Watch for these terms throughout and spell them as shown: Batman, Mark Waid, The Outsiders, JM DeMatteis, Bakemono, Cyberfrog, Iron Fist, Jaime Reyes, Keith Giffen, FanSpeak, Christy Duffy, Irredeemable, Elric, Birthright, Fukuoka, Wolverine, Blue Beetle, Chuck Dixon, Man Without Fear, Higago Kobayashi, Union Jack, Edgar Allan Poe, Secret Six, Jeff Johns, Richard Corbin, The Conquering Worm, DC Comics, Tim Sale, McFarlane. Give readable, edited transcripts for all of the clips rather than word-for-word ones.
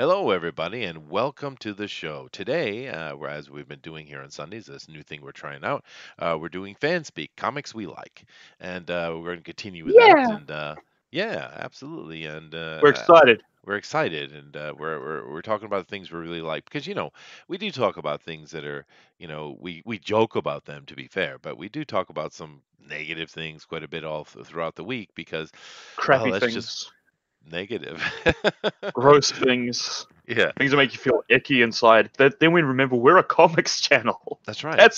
Hello, everybody, and welcome to the show. Today, as we've been doing here on Sundays, this new thing we're trying out, we're doing Fanspeak, comics we like, and we're going to continue with that. And yeah, absolutely, and we're excited. We're excited, and we're talking about things we really like because we do talk about things that are we joke about them, to be fair, but we do talk about some negative things quite a bit all throughout the week because crappy things. Just negative gross things, things that make you feel icky inside. That then we remember we're a comics channel. That's right.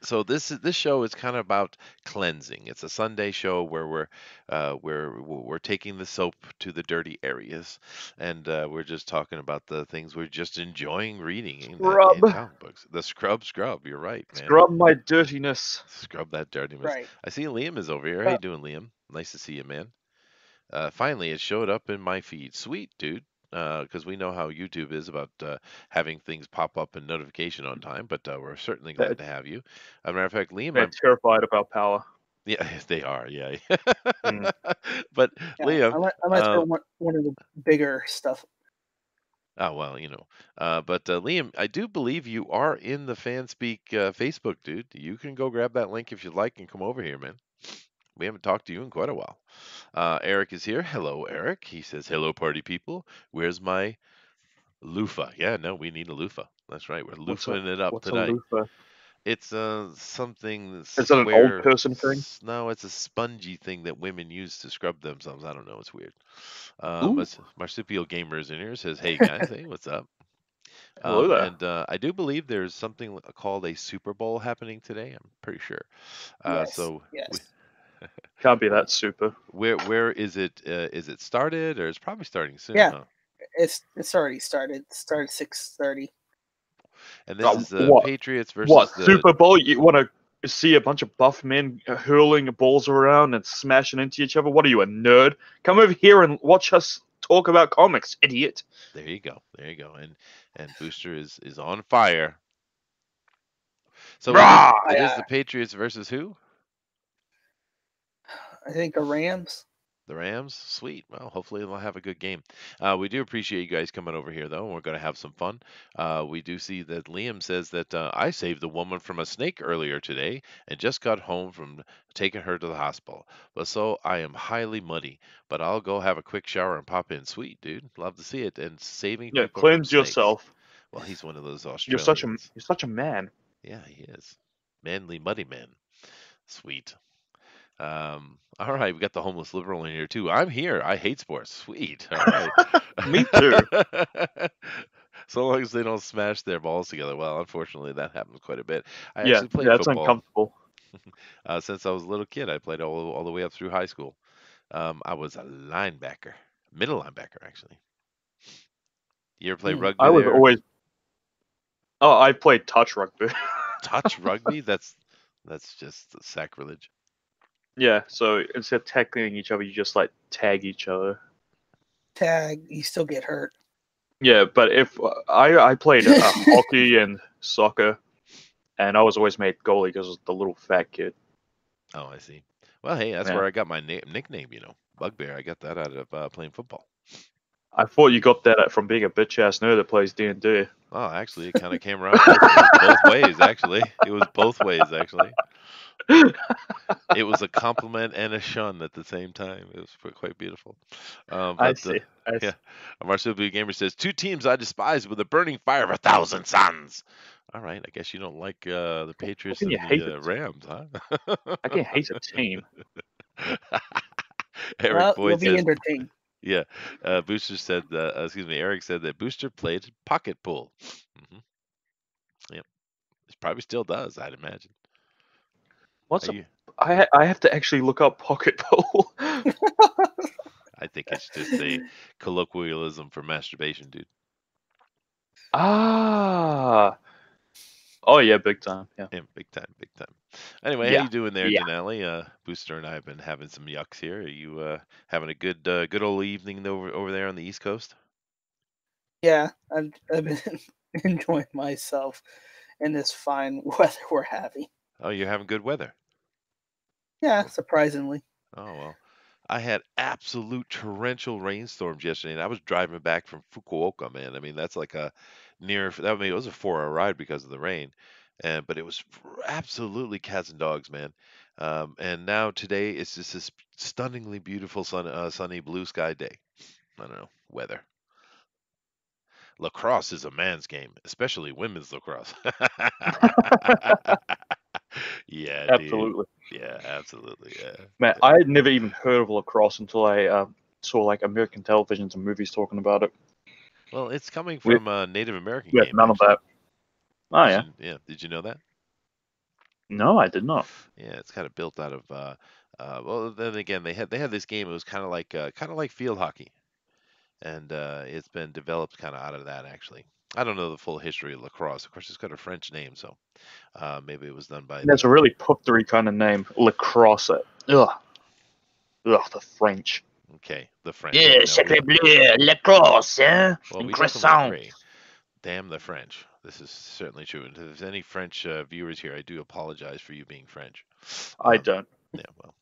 So this show is kind of about cleansing. It's a Sunday show where we're taking the soap to the dirty areas, and we're just talking about the things we're just enjoying reading in comic books. The scrub. You're right, man. Scrub my dirtiness. Scrub that dirtiness. Right. I see Liam is over here. How you doing, Liam? Nice to see you, man. Finally, it showed up in my feed. Sweet, dude. Because we know how YouTube is about having things pop up and notification on time, but we're certainly glad to have you. As a matter of fact, Liam, I'm terrified about power. Yeah, they are. Yeah. But yeah, Liam, unless one of the bigger stuff. Oh well, But Liam, I do believe you are in the Fanspeak Facebook, dude. You can go grab that link if you'd like and come over here, man. We haven't talked to you in quite a while. Eric is here. Hello, Eric. He says, hello, party people. Where's my loofah? Yeah, no, we need a loofah. That's right. We're loofahing it up today. It's something. Is that an old person thing? No, it's a spongy thing that women use to scrub themselves. I don't know. It's weird. Marsupial Gamer is in here. Says, hey, guys. Hey, what's up? Hello there. And I do believe there's something called a Super Bowl happening today. I'm pretty sure. Yes. So yes. Can't be that super. Where is it? Is it started, or it's probably starting soon? Yeah, huh? It's already started. It started 6:30. And this is the Patriots versus the Super Bowl. You want to see a bunch of buff men hurling balls around and smashing into each other? What are you, a nerd? Come over here and watch us talk about comics, idiot. There you go. There you go. And Booster is on fire. So it is the Patriots versus who? I think the Rams. The Rams? Sweet. Well, hopefully they'll have a good game. We do appreciate you guys coming over here, though, and we're going to have some fun. We do see that Liam says that I saved a woman from a snake earlier today and just got home from taking her to the hospital. But so I am highly muddy, but I'll go have a quick shower and pop in. Sweet, dude. Love to see it. And saving people from snakes. Yeah, cleanse yourself. Well, he's one of those Australians. You're such a man. Yeah, he is. Manly muddy man. Sweet. All right, we got the homeless liberal in here too. I'm here. I hate sports. Sweet. All right. Me too. So long as they don't smash their balls together. Well, unfortunately, that happens quite a bit. I actually played football. That's uncomfortable. Since I was a little kid, I played all the way up through high school. I was a linebacker, middle linebacker, actually. You ever play rugby? I was always. Oh, I played touch rugby. Touch rugby? That's just sacrilege. Yeah, so instead of tackling each other, you just, like, tag each other. Tag, you still get hurt. Yeah, but if I played hockey and soccer, and I was always made goalie because I was the little fat kid. Oh, I see. Well, hey, that's where I got my nickname, Bugbear. I got that out of playing football. I thought you got that from being a bitch-ass nerd that plays D&D. Oh, actually, it kind of came around both ways, actually. It was both ways, actually. It was a compliment and a shun at the same time. It was quite beautiful. I see. Yeah. Marsupial Gamer says, two teams I despise with a burning fire of 1,000 suns. All right, I guess you don't like the Patriots and the Rams, huh? I can hate a team. Eric Boyd says, yeah. Eric said that Booster played pocket pool. Yep. It probably still does, I'd imagine. I have to actually look up pocket pool. I think it's just a colloquialism for masturbation, dude. Ah. Oh, yeah, big time. Yeah, big time, big time. Anyway, how you doing there, Denali? Booster and I have been having some yucks here. Are you having a good old evening over there on the East Coast? Yeah, I've been enjoying myself in this fine weather we're having. Oh, you're having good weather. Yeah, surprisingly. Oh well, I had absolute torrential rainstorms yesterday, and I was driving back from Fukuoka, man. I mean, that's like a near, that I mean, it was a 4-hour ride because of the rain, and but it was absolutely cats and dogs, man. And now today it's just this stunningly beautiful sunny blue sky day. I don't know, weather. Lacrosse is a man's game, especially women's lacrosse. Yeah, absolutely. Dude. Yeah, absolutely. Yeah. Man, yeah. I had never even heard of lacrosse until I saw like American televisions and movies talking about it. Well, it's coming from a Native American game. None actually. Of that. Oh, yeah. Yeah. Did you know that? No, I did not. Yeah, it's kind of built out of. Well, then again, they had this game. It was kind of like field hockey, and it's been developed kind of out of that actually. I don't know the full history of lacrosse. Of course, it's got a French name, so maybe it was done by... That's a really puffery kind of name, lacrosse. Ugh. Ugh, the French. Okay, the French. Yeah, sacré bleu, lacrosse, eh? Well, we croissant. Damn the French. This is certainly true. And if there's any French viewers here, I do apologize for you being French. I don't. Yeah, well.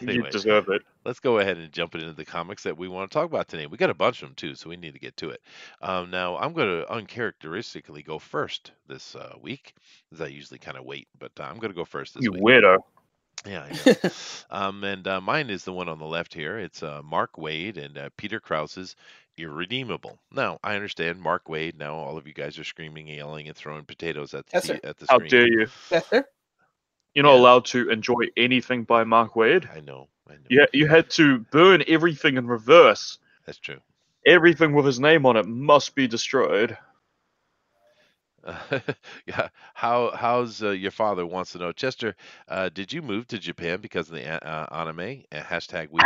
Anyway, you deserve it. Let's go ahead and jump into the comics that we want to talk about today. We got a bunch of them too, so we need to get to it. Now I'm going to uncharacteristically go first this week, as I usually kind of wait, but I'm going to go first this week. You weirdo. Yeah, I know. And mine is the one on the left here. It's Mark Waid and Peter Krause's Irredeemable. Now, I understand Mark Waid. Now all of you guys are screaming, yelling, and throwing potatoes at the screen. How dare you? Yes, sir. You're not allowed to enjoy anything by Mark Waid. I know. Yeah, you had to burn everything in reverse. That's true. Everything with his name on it must be destroyed. Yeah. How's your father wants to know, Chester? Did you move to Japan because of the anime? Hashtag weed.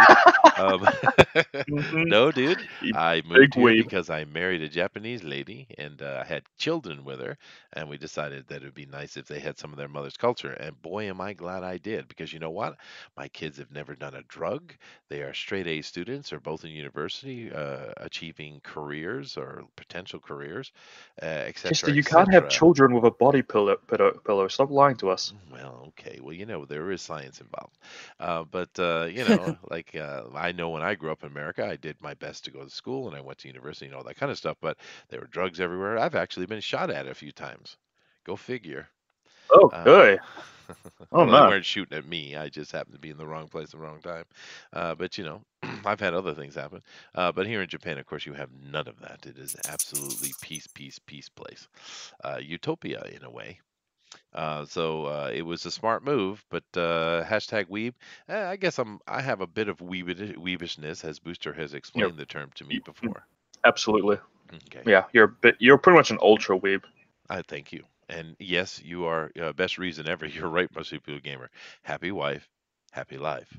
No, dude. I moved here because I married a Japanese lady and I had children with her, and we decided that it would be nice if they had some of their mother's culture. And boy, am I glad I did, because you know what? My kids have never done a drug. They are straight A students, or both in university, achieving careers or potential careers, etc. You can't have children with a body pillow. Stop lying to us. Well, okay. Well, you know, there is science involved. But you know, like I know when I grew up in America, I did my best to go to school and I went to university and all that kind of stuff. But there were drugs everywhere. I've actually been shot at a few times. Go figure. Okay. Oh, well, no. They weren't shooting at me. I just happened to be in the wrong place at the wrong time. But, you know, I've had other things happen. But here in Japan, of course, you have none of that. It is absolutely peace place. Utopia, in a way. So it was a smart move, but hashtag weeb. I guess I have a bit of weebishness, as Booster has explained the term to me before. Absolutely. Okay. Yeah, you're pretty much an ultra weeb. I thank you. And yes, you are best reason ever. You're right, Marsupial Gamer. Happy wife, happy life.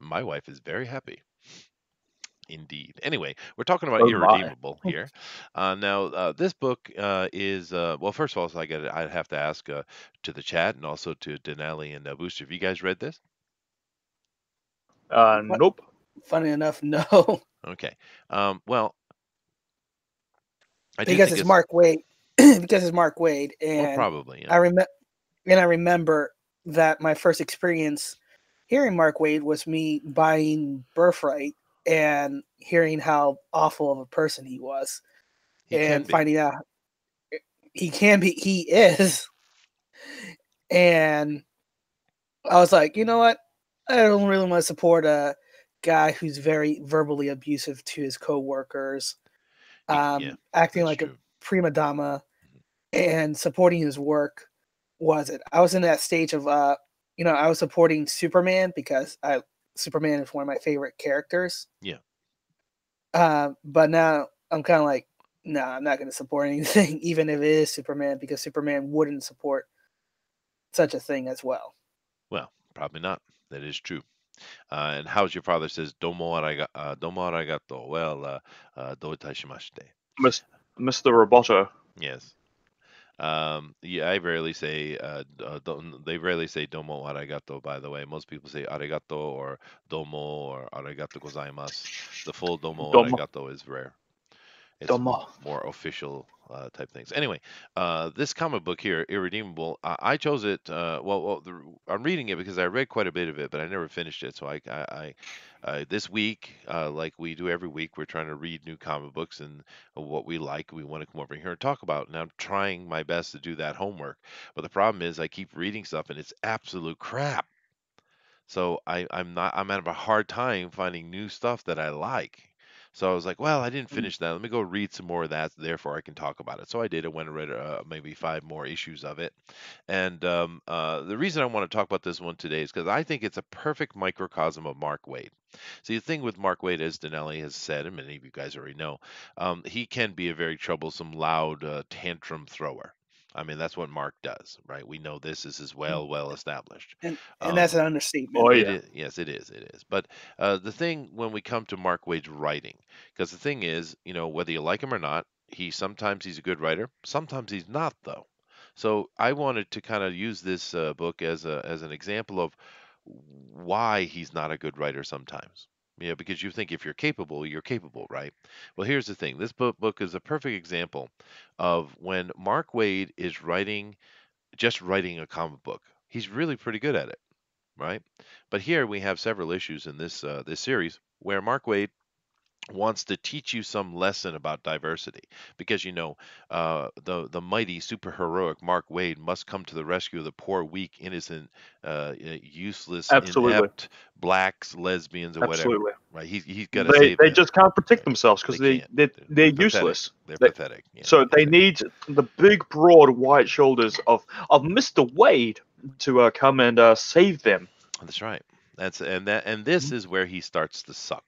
My wife is very happy. Indeed. Anyway, we're talking about Irredeemable here. Now, this book is, well, first of all, so I have to ask to the chat and also to Denali and Booster, have you guys read this? Nope. Funny enough, no. Okay. Well, I do think it's Mark Waid. Because it's Mark Waid, and well, probably, yeah. I remember that my first experience hearing Mark Waid was me buying Birthright and hearing how awful of a person he was, and finding out he can be, he is, and I was like, you know what, I don't really want to support a guy who's very verbally abusive to his coworkers, acting like a prima donna and supporting his work. Was it? I was in that stage of, you know, I was supporting Superman because Superman is one of my favorite characters. Yeah. But now I'm kind of like, nah, I'm not going to support anything, even if it is Superman, because Superman wouldn't support such a thing as well. Well, probably not. That is true. And how's your father says, domo arigato. Well, doitashimashite. Mr. Roboto. Yes. Yeah, I rarely say they rarely say domo arigato, by the way. Most people say arigato or domo or arigato gozaimasu. The full domo arigato is rare. It's more official type things. Anyway, this comic book here, Irredeemable, I chose it. I'm reading it because I read quite a bit of it, but I never finished it. So I this week, like we do every week, we're trying to read new comic books and what we like. We want to come over here and talk about. And I'm trying my best to do that homework. But the problem is I keep reading stuff and it's absolute crap. So I'm having a hard time finding new stuff that I like. So I was like, well, I didn't finish that. Let me go read some more of that. Therefore, I can talk about it. So I did. I went and read maybe 5 more issues of it. And the reason I want to talk about this one today is because I think it's a perfect microcosm of Mark Waid. See, the thing with Mark Waid, as Denali has said, and many of you guys already know, he can be a very troublesome, loud tantrum thrower. I mean, that's what Mark does, right? We know this is well established. And that's an understatement. Oh, yeah. Yes, it is. It is. But the thing when we come to Mark Waid's writing, because the thing is, you know, whether you like him or not, he's a good writer. Sometimes he's not, though. So I wanted to kind of use this book as an example of why he's not a good writer sometimes. Yeah, because you think if you're capable, you're capable, right? Well, here's the thing. This book is a perfect example of when Mark Waid is just writing a comic book. He's really pretty good at it, right? But here we have several issues in this this series where Mark Waid wants to teach you some lesson about diversity, because you know the mighty superheroic Mark Waid must come to the rescue of the poor, weak, innocent, useless, inept blacks, lesbians, or whatever. Right? He's got to save. They just can't protect themselves because they're pathetic. Useless. They're pathetic. Yeah, so they need the big, broad, white shoulders of Mr. Waid to come and save them. That's right. And this is where he starts to suck.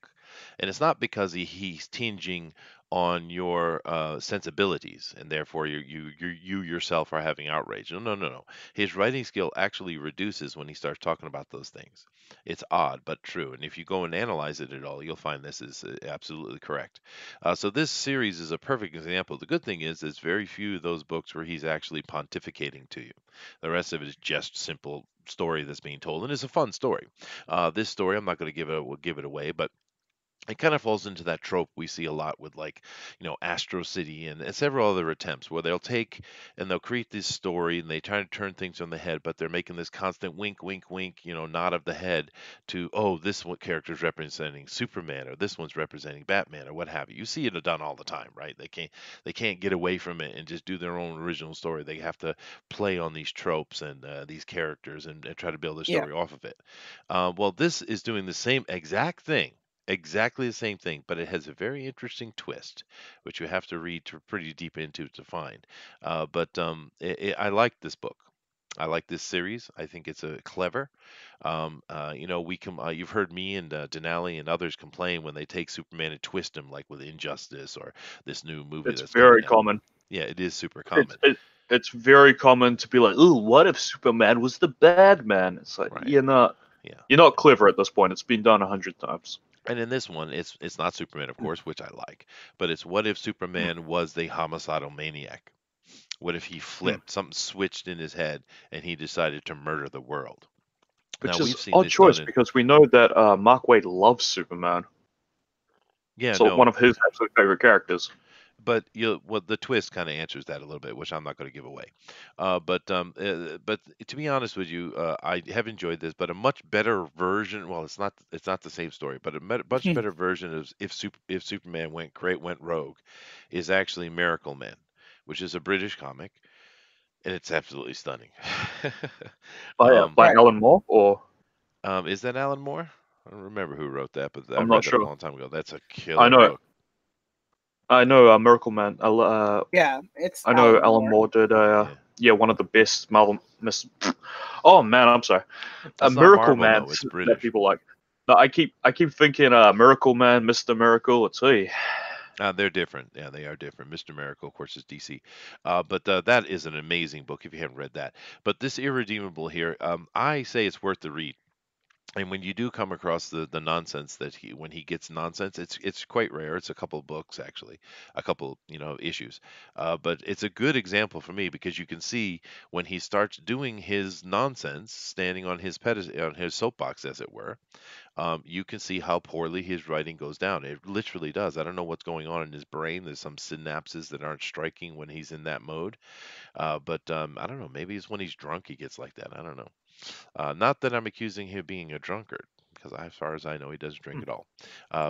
And it's not because he's tinging on your sensibilities, and therefore you yourself are having outrage. No. His writing skill actually reduces when he starts talking about those things. It's odd but true. And if you go and analyze it at all, you'll find this is absolutely correct. So this series is a perfect example. The good thing is there's very few of those books where he's actually pontificating to you. The rest of it is just simple story that's being told, and it's a fun story. This story, I'm not going to give it away, but it kind of falls into that trope we see a lot with, like, you know, Astro City and several other attempts where they'll create this story and they try to turn things on the head, but they're making this constant wink, wink, wink, you know, nod of the head to, oh, this one character's representing Superman, or this one's representing Batman, or what have you. You see it done all the time, right? They can't get away from it and just do their own original story. They have to play on these tropes and these characters and try to build their story off of it. Well, this is doing the same exact thing. Exactly the same thing, but it has a very interesting twist, which you have to read pretty deep into to find. I like this book. I like this series. I think it's clever. You've heard me and Denali and others complain when they take Superman and twist him, like with Injustice or this new movie. It's very common. Yeah, it is super common. It's very common to be like, "Ooh, what if Superman was the bad man?" It's like, right. You're not clever at this point. It's been done 100 times. And in this one, it's not Superman, of course, which I like, but it's what if Superman was the homicidal maniac? What if he flipped? Something switched in his head, and he decided to murder the world. Which is an odd choice, because we know that Mark Waid loves Superman. Yeah, so one of his absolute favorite characters. But the twist kind of answers that a little bit, which I'm not going to give away. But to be honest with you, I have enjoyed this, but a much better version. Well, it's not the same story, but a much better version of if Superman went rogue, is actually Miracleman, which is a British comic, and it's absolutely stunning. By Alan Moore, or is that Alan Moore? I don't remember who wrote that, but I'm not sure. A long time ago. That's a killer. I know. Book. I know Miracleman. I know Alan Moore did one of the best Marvel. Oh man, I'm sorry. Miracleman that people like. No, I keep thinking Miracleman, Mr. Miracle. Let's see. They're different. Yeah, they are different. Mr. Miracle, of course, is DC. But that is an amazing book if you haven't read that. But this Irredeemable here, I say it's worth the read. And when you do come across the nonsense that when he gets nonsense, it's quite rare. It's a couple of books, actually, a couple, issues. But it's a good example for me, because you can see when he starts doing his nonsense, standing on his soapbox, as it were, you can see how poorly his writing goes down. It literally does. I don't know what's going on in his brain. There's some synapses that aren't striking when he's in that mode. I don't know. Maybe it's when he's drunk he gets like that. I don't know. Not that I'm accusing him of being a drunkard, because as far as I know, he doesn't drink at all.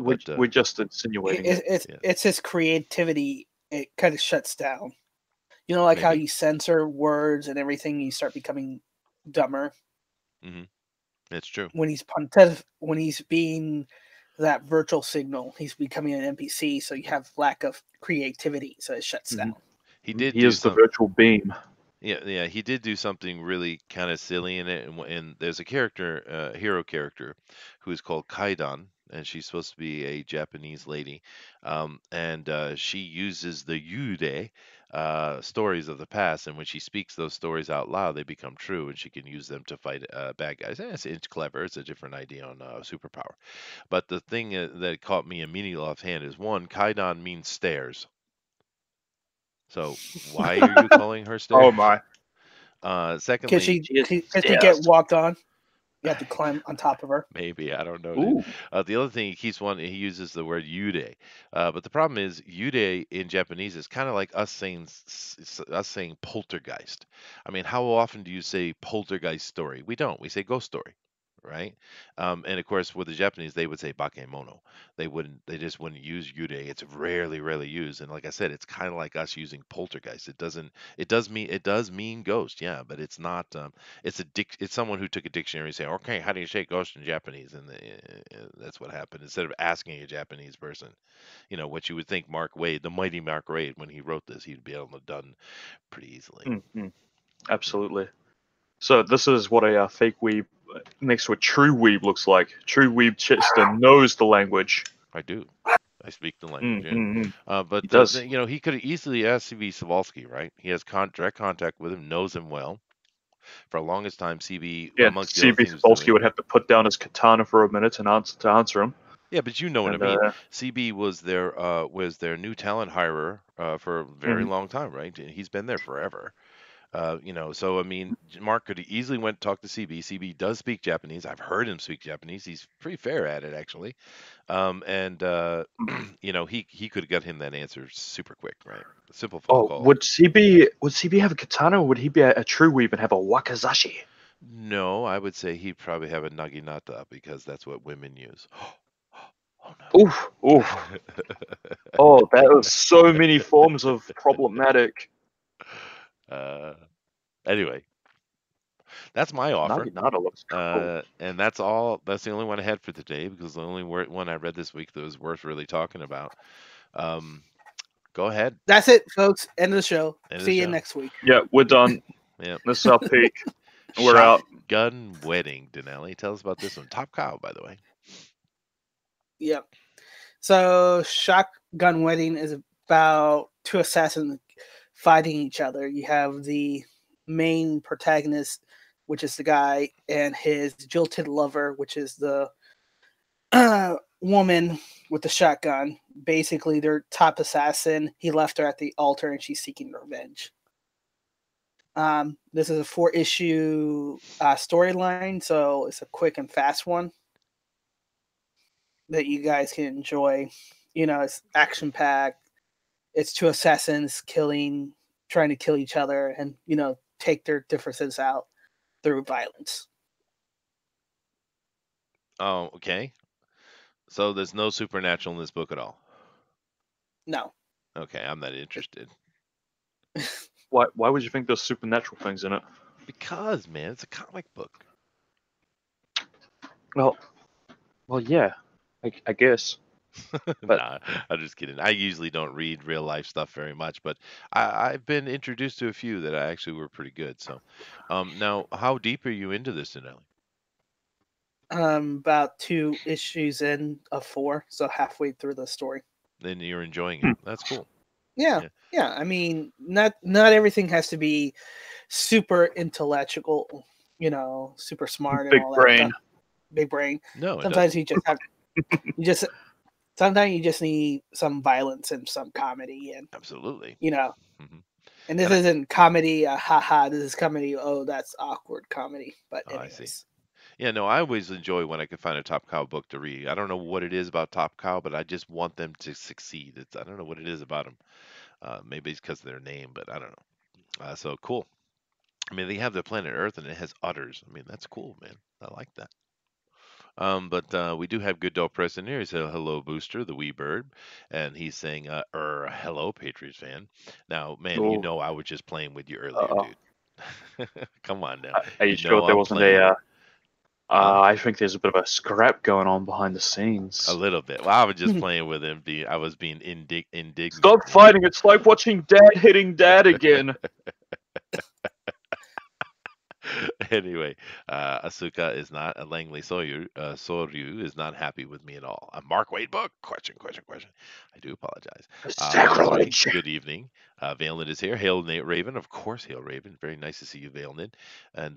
We're just insinuating it's his creativity. It kind of shuts down. Maybe. How you censor words and everything, you start becoming dumber. Mm-hmm. It's true. When he's being that virtual signal, he's becoming an NPC. So you have lack of creativity. So it shuts down. He is the virtual beam. Yeah, he did do something really kind of silly in it, and there's a character, hero character, who is called Kaidan, and she's supposed to be a Japanese lady, and she uses the Yurei stories of the past, and when she speaks those stories out loud, they become true, and she can use them to fight bad guys. And it's clever. It's a different idea on superpower. But the thing that caught me immediately offhand is, one, Kaidan means stairs. So why are you calling her stairs? Oh my! Secondly, she get walked on. You have to climb on top of her. Maybe, I don't know. The other thing he uses the word yude, but the problem is yude in Japanese is kind of like us saying poltergeist. I mean, how often do you say poltergeist story? We don't. We say ghost story. Right, and of course with the Japanese they would say bakemono. They just wouldn't use yurei. It's rarely used, and like I said, it's kind of like us using poltergeist. It does mean ghost, yeah, but it's not. It's someone who took a dictionary and say, okay, how do you say ghost in Japanese? And that's what happened. Instead of asking a Japanese person, what you would think Mark Waid, the mighty Mark Waid, when he wrote this, he'd be able to have done pretty easily. Mm-hmm. Absolutely. So this is what a fake weeb next to a true weeb looks like. True weeb Chester knows the language. I do. I speak the language. Yeah. But he does. He could have easily asked C.B. Savolsky, right? He has direct contact with him, knows him well. For the longest time, C.B. Savolsky would have to put down his katana for a minute and answer him. Yeah, but what I mean. CB was their new talent hirer for a very long time, right? He's been there forever. So I mean, Mark could easily went talk to CB. CB does speak Japanese. I've heard him speak Japanese. He's pretty fair at it, actually. He could have got him that answer super quick, right? A simple phone call. Would CB have a katana, or would he be a true weeb and have a wakizashi? No, I would say he'd probably have a naginata, because that's what women use. Oh, no. Oof. Oh, that was so many forms of problematic. Anyway, that's my offer. Looks cool. And that's all. That's the only one I had for today, because the only one I read this week that was worth really talking about. Go ahead. That's it, folks. End of the show. See you next week. Yeah, we're done. Yeah, this is our peak. We're out. Gun wedding. Denali, tell us about this one. Top Cow, by the way. Yep. So, Shotgun Wedding is about two assassins fighting each other. You have the main protagonist, which is the guy, and his jilted lover, which is the woman with the shotgun. Basically, their top assassin. He left her at the altar, and she's seeking revenge. This is a 4-issue storyline, so it's a quick and fast one that you guys can enjoy. It's action-packed. It's two assassins trying to kill each other and, take their differences out through violence. Oh, okay. So there's no supernatural in this book at all? No. Okay, I'm not interested. Why would you think there's supernatural things in it? Because, man, it's a comic book. Well, yeah, I guess. Nah, I'm just kidding. I usually don't read real life stuff very much, but I've been introduced to a few that I actually were pretty good. So, now, how deep are you into this, Denali? About 2 issues in of 4, so halfway through the story. Then you're enjoying it. That's cool. Yeah. I mean, not everything has to be super intellectual, super smart, and all that. Big brain. big brain. No, sometimes you just have sometimes you just need some violence and some comedy, and absolutely, you know. Mm-hmm. And this isn't comedy, haha. This is comedy. Oh, that's awkward comedy. But anyways. I see. Yeah, no, I always enjoy when I can find a Top Cow book to read. I don't know what it is about Top Cow, but I just want them to succeed. It's, I don't know what it is about them. Maybe it's because of their name, but I don't know. So cool. I mean, they have the planet Earth, and it has udders. I mean, that's cool, man. I like that. But we do have Good Dog Press in here. He said, hello, Booster, the wee bird. And he's saying, hello, Patriots fan. Now, man, cool. You know I was just playing with you earlier, dude. Come on now. Are you sure there wasn't a... I think there's a bit of a scrap going on behind the scenes. A little bit. Well, I was just playing with him. I was being indignant. Stop fighting. It's like watching Dad hitting Dad again. Anyway, Asuka is not, Langley Soryu, Soryu is not happy with me at all. A Mark Waid book? Question. I do apologize. Sacrilege. Good evening. Valenid is here. Hail Raven. Of course, Hail Raven. Very nice to see you, Valenid. And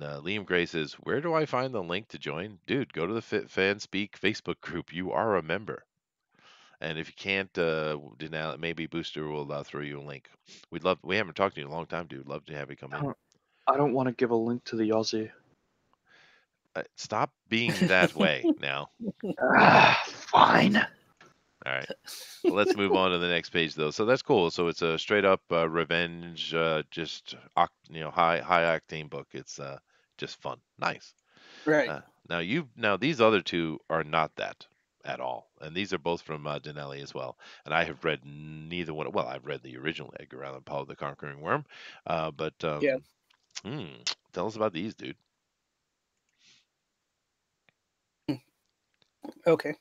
Liam Gray says, where do I find the link to join? Dude, go to the FanSpeak Facebook group. You are a member. And if you can't, deny, maybe Booster will throw you a link. We haven't talked to you in a long time, dude. Love to have you come in. I don't want to give a link to the Aussie. Stop being that way now. Fine. All right, let's move on to the next page though. So that's cool. So it's a straight up revenge, just high octane book. It's just fun, nice. Right. Now these other two are not that at all, and these are both from Denali as well. And I have read neither one. Well, I've read the original Edgar Allan Poe, The Conquering Worm, yeah. Tell us about these, dude. Okay.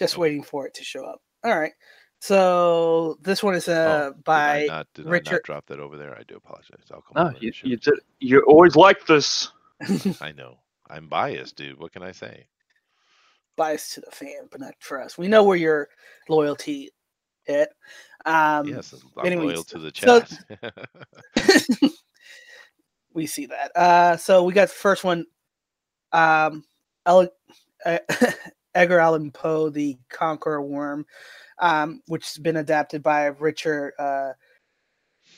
Just waiting for it to show up. All right. So this one is by Richard. I not drop that over there. I do apologize. I'll come on. You did. You always like this. I know. I'm biased, dude. What can I say? Biased to the fan, but not for us. We know where your loyalty is. Yes, I'm loyal to the chat. So... we see that. So we got the first one. Edgar Allan Poe, The Conquering Worm, which has been adapted by Richard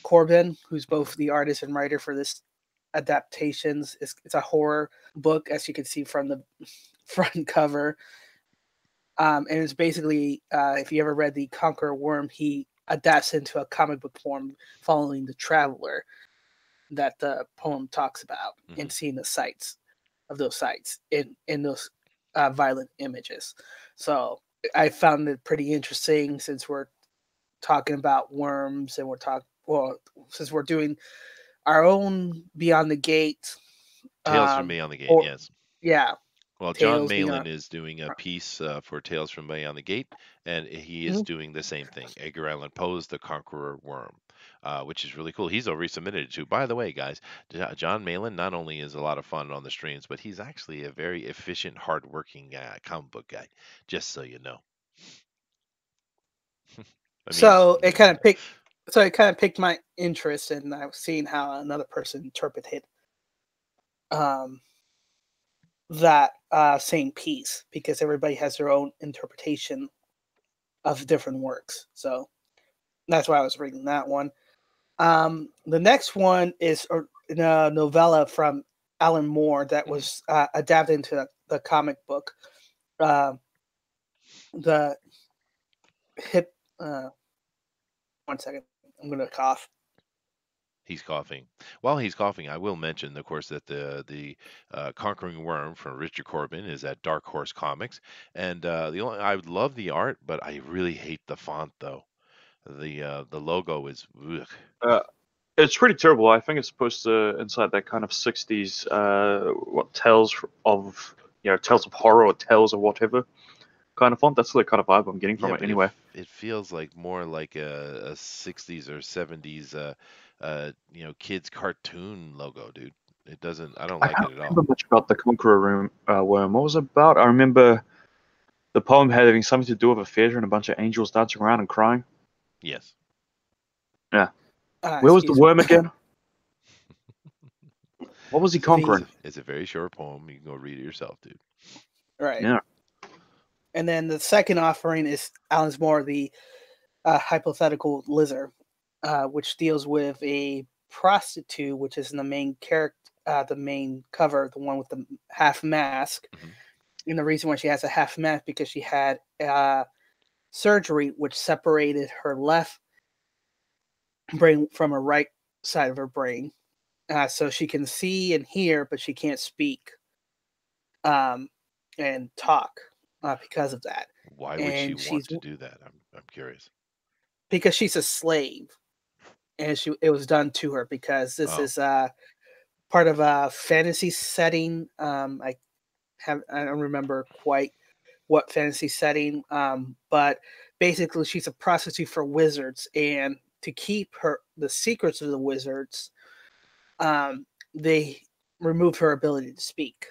Corbin, who's both the artist and writer for this adaptations. It's a horror book, as you can see from the front cover. And it's basically, if you ever read The Conquering Worm, he adapts into a comic book form following the traveler that the poem talks about, mm-hmm. and seeing the sights of those sights in those violent images. So I found it pretty interesting, since we're talking about worms and since we're doing our own Beyond the Gate. Tales from Beyond the Gate, yes. Yeah. Well, John Malin is doing a piece for Tales from Beyond the Gate, and he is doing the same thing. Edgar Allan Poe's The Conquering Worm. Which is really cool. He's already submitted it to. By the way, guys, John Malin not only is a lot of fun on the streams, but he's actually a very efficient, hardworking comic book guy, just so you know. So it kind of picked my interest, and I was seeing how another person interpreted that same piece, because everybody has their own interpretation of different works. So that's why I was reading that one. The next one is a novella from Alan Moore that was adapted into the comic book. One second, I'm gonna cough. He's coughing. While he's coughing, I will mention, of course, that the Conquering Worm from Richard Corbin is at Dark Horse Comics, and I love the art, but I really hate the font though. The logo is it's pretty terrible. I think it's supposed to inside that kind of 60s tales of horror or tales or whatever kind of font. That's the kind of vibe I'm getting from it anyway. It feels like more like a 60s or 70s kids cartoon logo, dude. It doesn't. I don't like it at all. I don't remember much about the Conquering Worm. What was it about? I remember the poem having something to do with a theater and a bunch of angels dancing around and crying. Yes. Yeah. Where was the worm again? What was he conquering? It's a very short poem. You can go read it yourself, dude. Right. Yeah. And then the second offering is Alan Moore, the hypothetical lizard, which deals with a prostitute, which is in the main character, the main cover, the one with the half mask. Mm-hmm. And the reason why she has a half mask because she had surgery which separated her left brain from her right side of her brain. So she can see and hear, but she can't speak and talk because of that. Why would she want to do that? I'm curious. Because she's a slave, and it was done to her because this is part of a fantasy setting. I don't remember quite what fantasy setting, but basically she's a prostitute for wizards, and to keep the secrets of the wizards, they removed her ability to speak,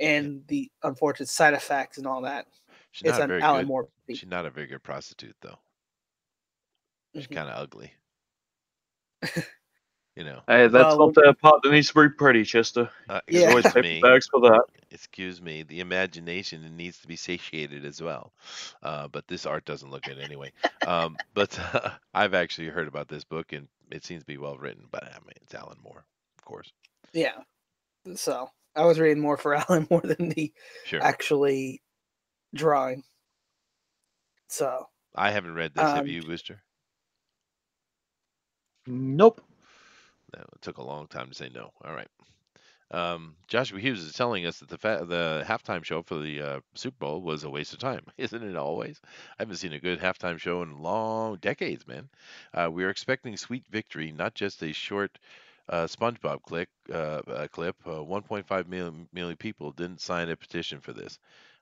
and the unfortunate side effects and all that. She's not an Alan Moore. She's not a very good prostitute, though. She's kind of ugly. You know. Hey, that's not the part that needs to be pretty, Chester. Excuse me. For that. Excuse me. The imagination needs to be satiated as well. But this art doesn't look it anyway. But I've actually heard about this book, and it seems to be well written. But I mean, it's Alan Moore, of course. Yeah. So I was reading more for Alan Moore than the actually drawing. So I haven't read this. Have you, Booster? Nope. That took a long time to say no. All right. Joshua Hughes is telling us that the halftime show for the Super Bowl was a waste of time. Isn't it always? I haven't seen a good halftime show in long decades, man. We are expecting sweet victory, not just a short SpongeBob clip. 1.5 million people didn't sign a petition for this.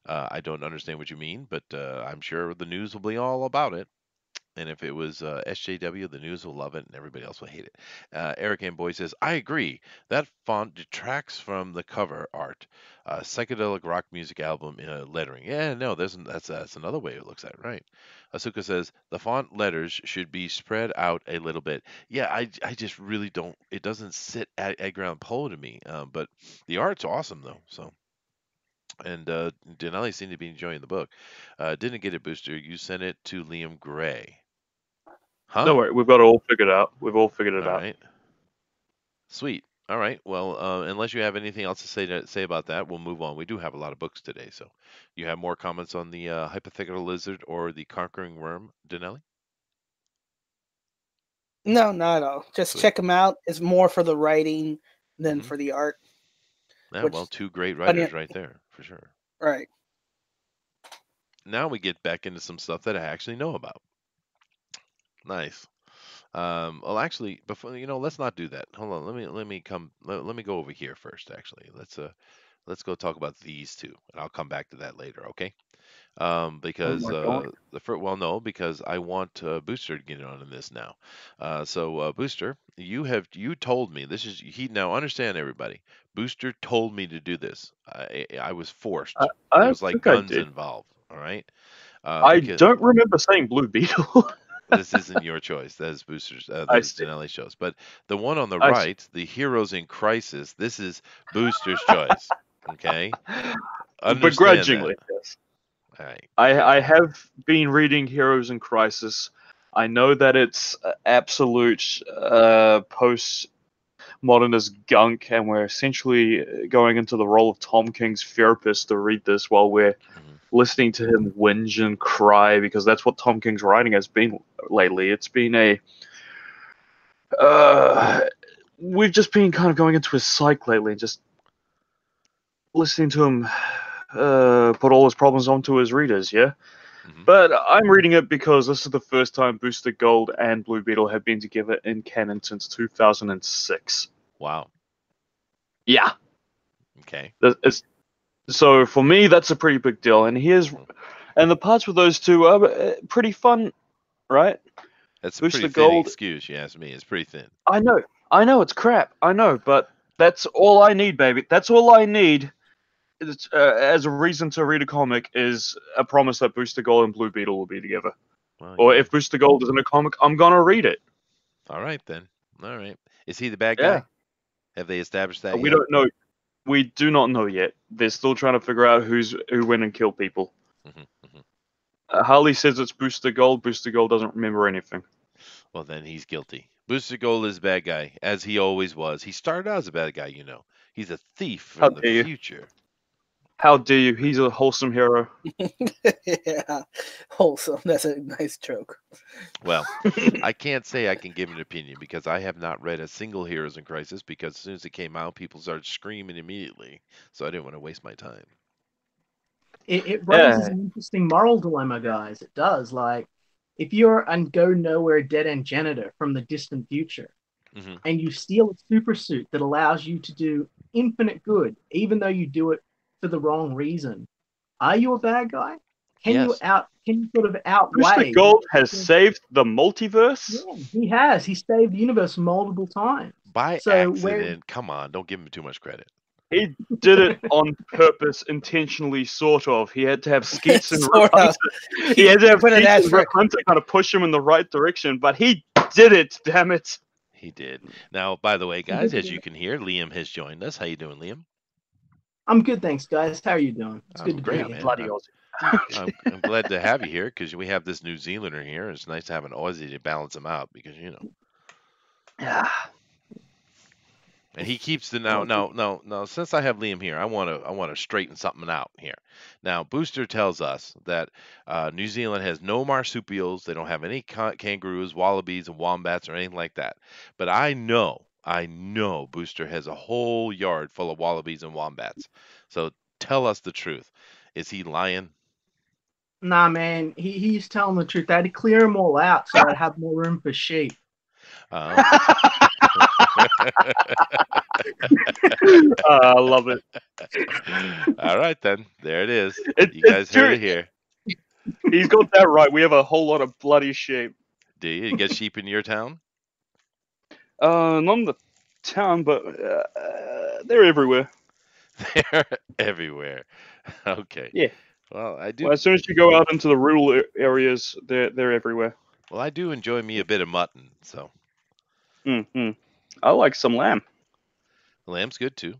I don't understand what you mean, but I'm sure the news will be all about it. And if it was SJW, the news will love it, and everybody else will hate it. Eric M. Boy says, I agree. That font detracts from the cover art. Psychedelic rock music album in a lettering. Yeah, no, that's another way it looks at it, right? Asuka says, the font letters should be spread out a little bit. Yeah, I just really don't. It doesn't sit at Edgar Allan Poe to me. But the art's awesome, though, so. And Denali seemed to be enjoying the book. Didn't get it, Booster. You sent it to Liam Gray. Huh? No worry, we've got it all figured out. We've all figured it out. Right. Sweet. All right. Well, unless you have anything else to say about that, we'll move on. We do have a lot of books today, so you have more comments on the hypothetical lizard or the Conquering Worm, Denali? No, not at all. Just Sweet. Check them out. It's more for the writing than for the art. Yeah, well, two great writers right there, for sure. Right. Now we get back into some stuff that I actually know about. Nice. Well, actually, before let's not do that. Hold on. Let me go over here first. Actually, let's go talk about these two, and I'll come back to that later. Okay. Because because I want Booster to get on in this now. So Booster, you told me this is now understand everybody. Booster told me to do this. I was forced. It was like guns involved. All right. I don't remember saying Blue Beetle. This isn't your choice. That is Booster's. That's Denali's choice. But the one on the right, the Heroes in Crisis. This is Booster's choice. Okay. Understand begrudgingly. Yes. All right. I have been reading Heroes in Crisis. I know that it's absolute post-modernist gunk, and we're essentially going into the role of Tom King's therapist to read this while we're listening to him whinge and cry, because that's what Tom King's writing has been lately. It's been a... we've just been kind of going into his psyche lately, just listening to him... put all his problems onto his readers, yeah? Mm-hmm. But I'm reading it because this is the first time Booster Gold and Blue Beetle have been together in canon since 2006. Wow. Yeah. Okay. So for me, that's a pretty big deal. And and the parts with those two are pretty fun, right? That's Booster a pretty Gold, thin excuse, you ask me. It's pretty thin. I know, it's crap. I know, but that's all I need, baby. That's all I need. As a reason to read a comic is a promise that Booster Gold and Blue Beetle will be together. Well, or if Booster Gold is in a comic, I'm going to read it. All right, then. All right. Is he the bad guy? Have they established that? We don't know. We do not know yet. They're still trying to figure out who went and killed people. Mm-hmm, mm-hmm. Harley says it's Booster Gold. Booster Gold doesn't remember anything. Well, then he's guilty. Booster Gold is a bad guy, as he always was. He started out as a bad guy, you know. He's a thief from the future. How dare you? He's a wholesome hero. Yeah, wholesome. That's a nice joke. Well, I can't say I can give an opinion because I have not read a single Heroes in Crisis because as soon as it came out, people started screaming immediately. So I didn't want to waste my time. It raises an interesting moral dilemma, guys. It does. Like, if you're a go-nowhere dead-end janitor from the distant future, mm-hmm. and you steal a super suit that allows you to do infinite good, even though you do it for the wrong reason, are you a bad guy? Can you sort of outweigh? Booster Gold has saved the multiverse. Yeah, he has. He saved the universe multiple times by accident. Come on, don't give him too much credit. He did it on purpose, intentionally, sort of. He had to have Skeets and Rip Hunter. He had to have Skeets and Rip Hunter kind of push him in the right direction, but he did it. Damn it, he did. Now, by the way, guys, as you can hear, Liam has joined us. How you doing, Liam? I'm good, thanks, guys. How are you doing? It's good to be here. Bloody Aussie. I'm glad to have you here because we have this New Zealander here. It's nice to have an Aussie to balance him out because, you know. Yeah. And he keeps the now. Since I have Liam here, I want to straighten something out here. Now, Booster tells us that New Zealand has no marsupials. They don't have any kangaroos, wallabies, and wombats or anything like that. But I know Booster has a whole yard full of wallabies and wombats. So tell us the truth. Is he lying? Nah, man. He's telling the truth. I had to clear them all out so I'd have more room for sheep. I love it. All right, then. There it is. You guys heard it here. He's got that right. We have a whole lot of bloody sheep. Do you get sheep in your town? Not in the town, but they're everywhere. They're everywhere. Okay. Yeah. Well, I do. Well, as soon as you go out into the rural areas, they're everywhere. Well, I do enjoy me a bit of mutton, so. Mm-hmm. I like some lamb. Lamb's good too.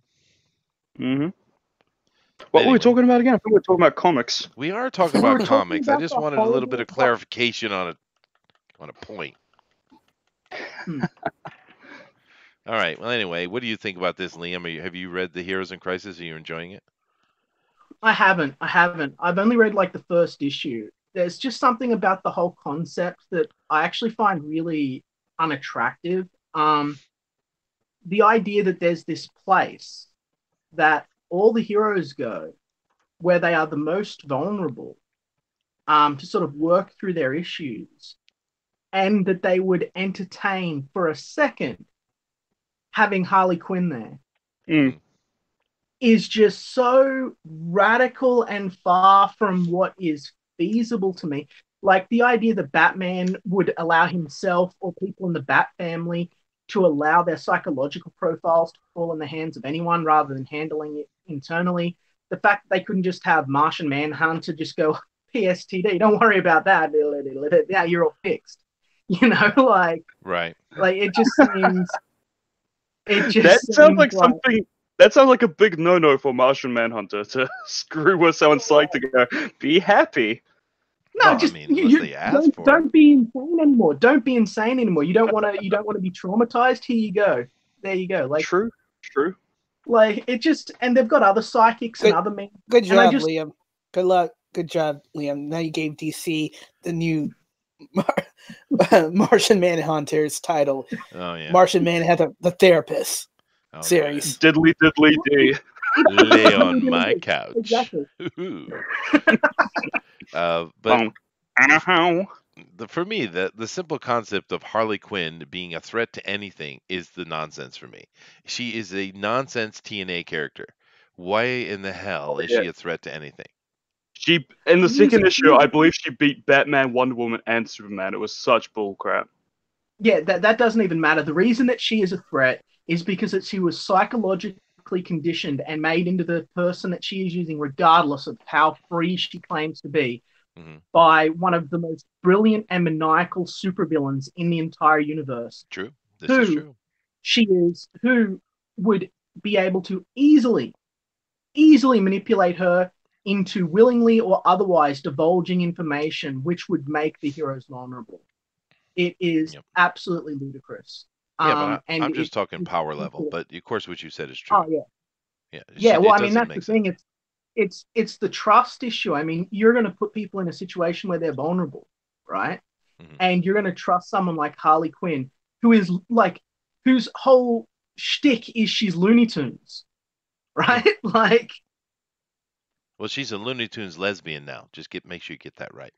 Mm-hmm. What were we talking about again? I think we're talking about comics. We are talking about comics. I just wanted a little bit of clarification on a point. All right. Well, anyway, what do you think about this, Liam? Have you read the Heroes in Crisis? Are you enjoying it? I haven't. I've only read like the first issue. There's just something about the whole concept that I actually find really unattractive. The idea that there's this place that all the heroes go where they are the most vulnerable to sort of work through their issues. And that they would entertain for a second having Harley Quinn there is just so radical and far from what is feasible to me. Like the idea that Batman would allow himself or people in the Bat family to allow their psychological profiles to fall in the hands of anyone rather than handling it internally. The fact that they couldn't just have Martian Manhunter just go, PSTD, don't worry about that. Yeah, you're all fixed. You know, like, right. Like it just seems. That sounds like a big no-no for Martian Manhunter to screw with someone's psych to go. Be happy. No, well, just I mean, don't be insane anymore. Don't be insane anymore. You don't want to be traumatized. Here you go. There you go. Like true. Like it just, and they've got other psychics and other men. Good job, Liam. Good luck. Good job, Liam. Now you gave DC the new Martian Manhunter's title. Oh, yeah. Martian Manhunter, the Therapist series. Yeah. Diddly diddly dee. Lay on my couch. Exactly. But for me, the simple concept of Harley Quinn being a threat to anything is the nonsense for me. She is a nonsense TNA character. Why in the hell is she a threat to anything? She, in the second issue, I believe she beat Batman, Wonder Woman, and Superman. It was such bullcrap. Yeah, that doesn't even matter. The reason that she is a threat is because she was psychologically conditioned and made into the person that she is using, regardless of how free she claims to be, by one of the most brilliant and maniacal supervillains in the entire universe. True. This is true. She is who would be able to easily manipulate her into willingly or otherwise divulging information which would make the heroes vulnerable. It is absolutely ludicrous. Yeah, but I'm just talking power level, but of course what you said is true. Oh, yeah. Yeah, well, I mean, that's the thing. It's the trust issue. I mean, you're going to put people in a situation where they're vulnerable, right? Mm-hmm. And you're going to trust someone like Harley Quinn, who is like, whose whole shtick is she's Looney Tunes, right? Mm-hmm. Like, well, she's a Looney Tunes lesbian now. Just make sure you get that right.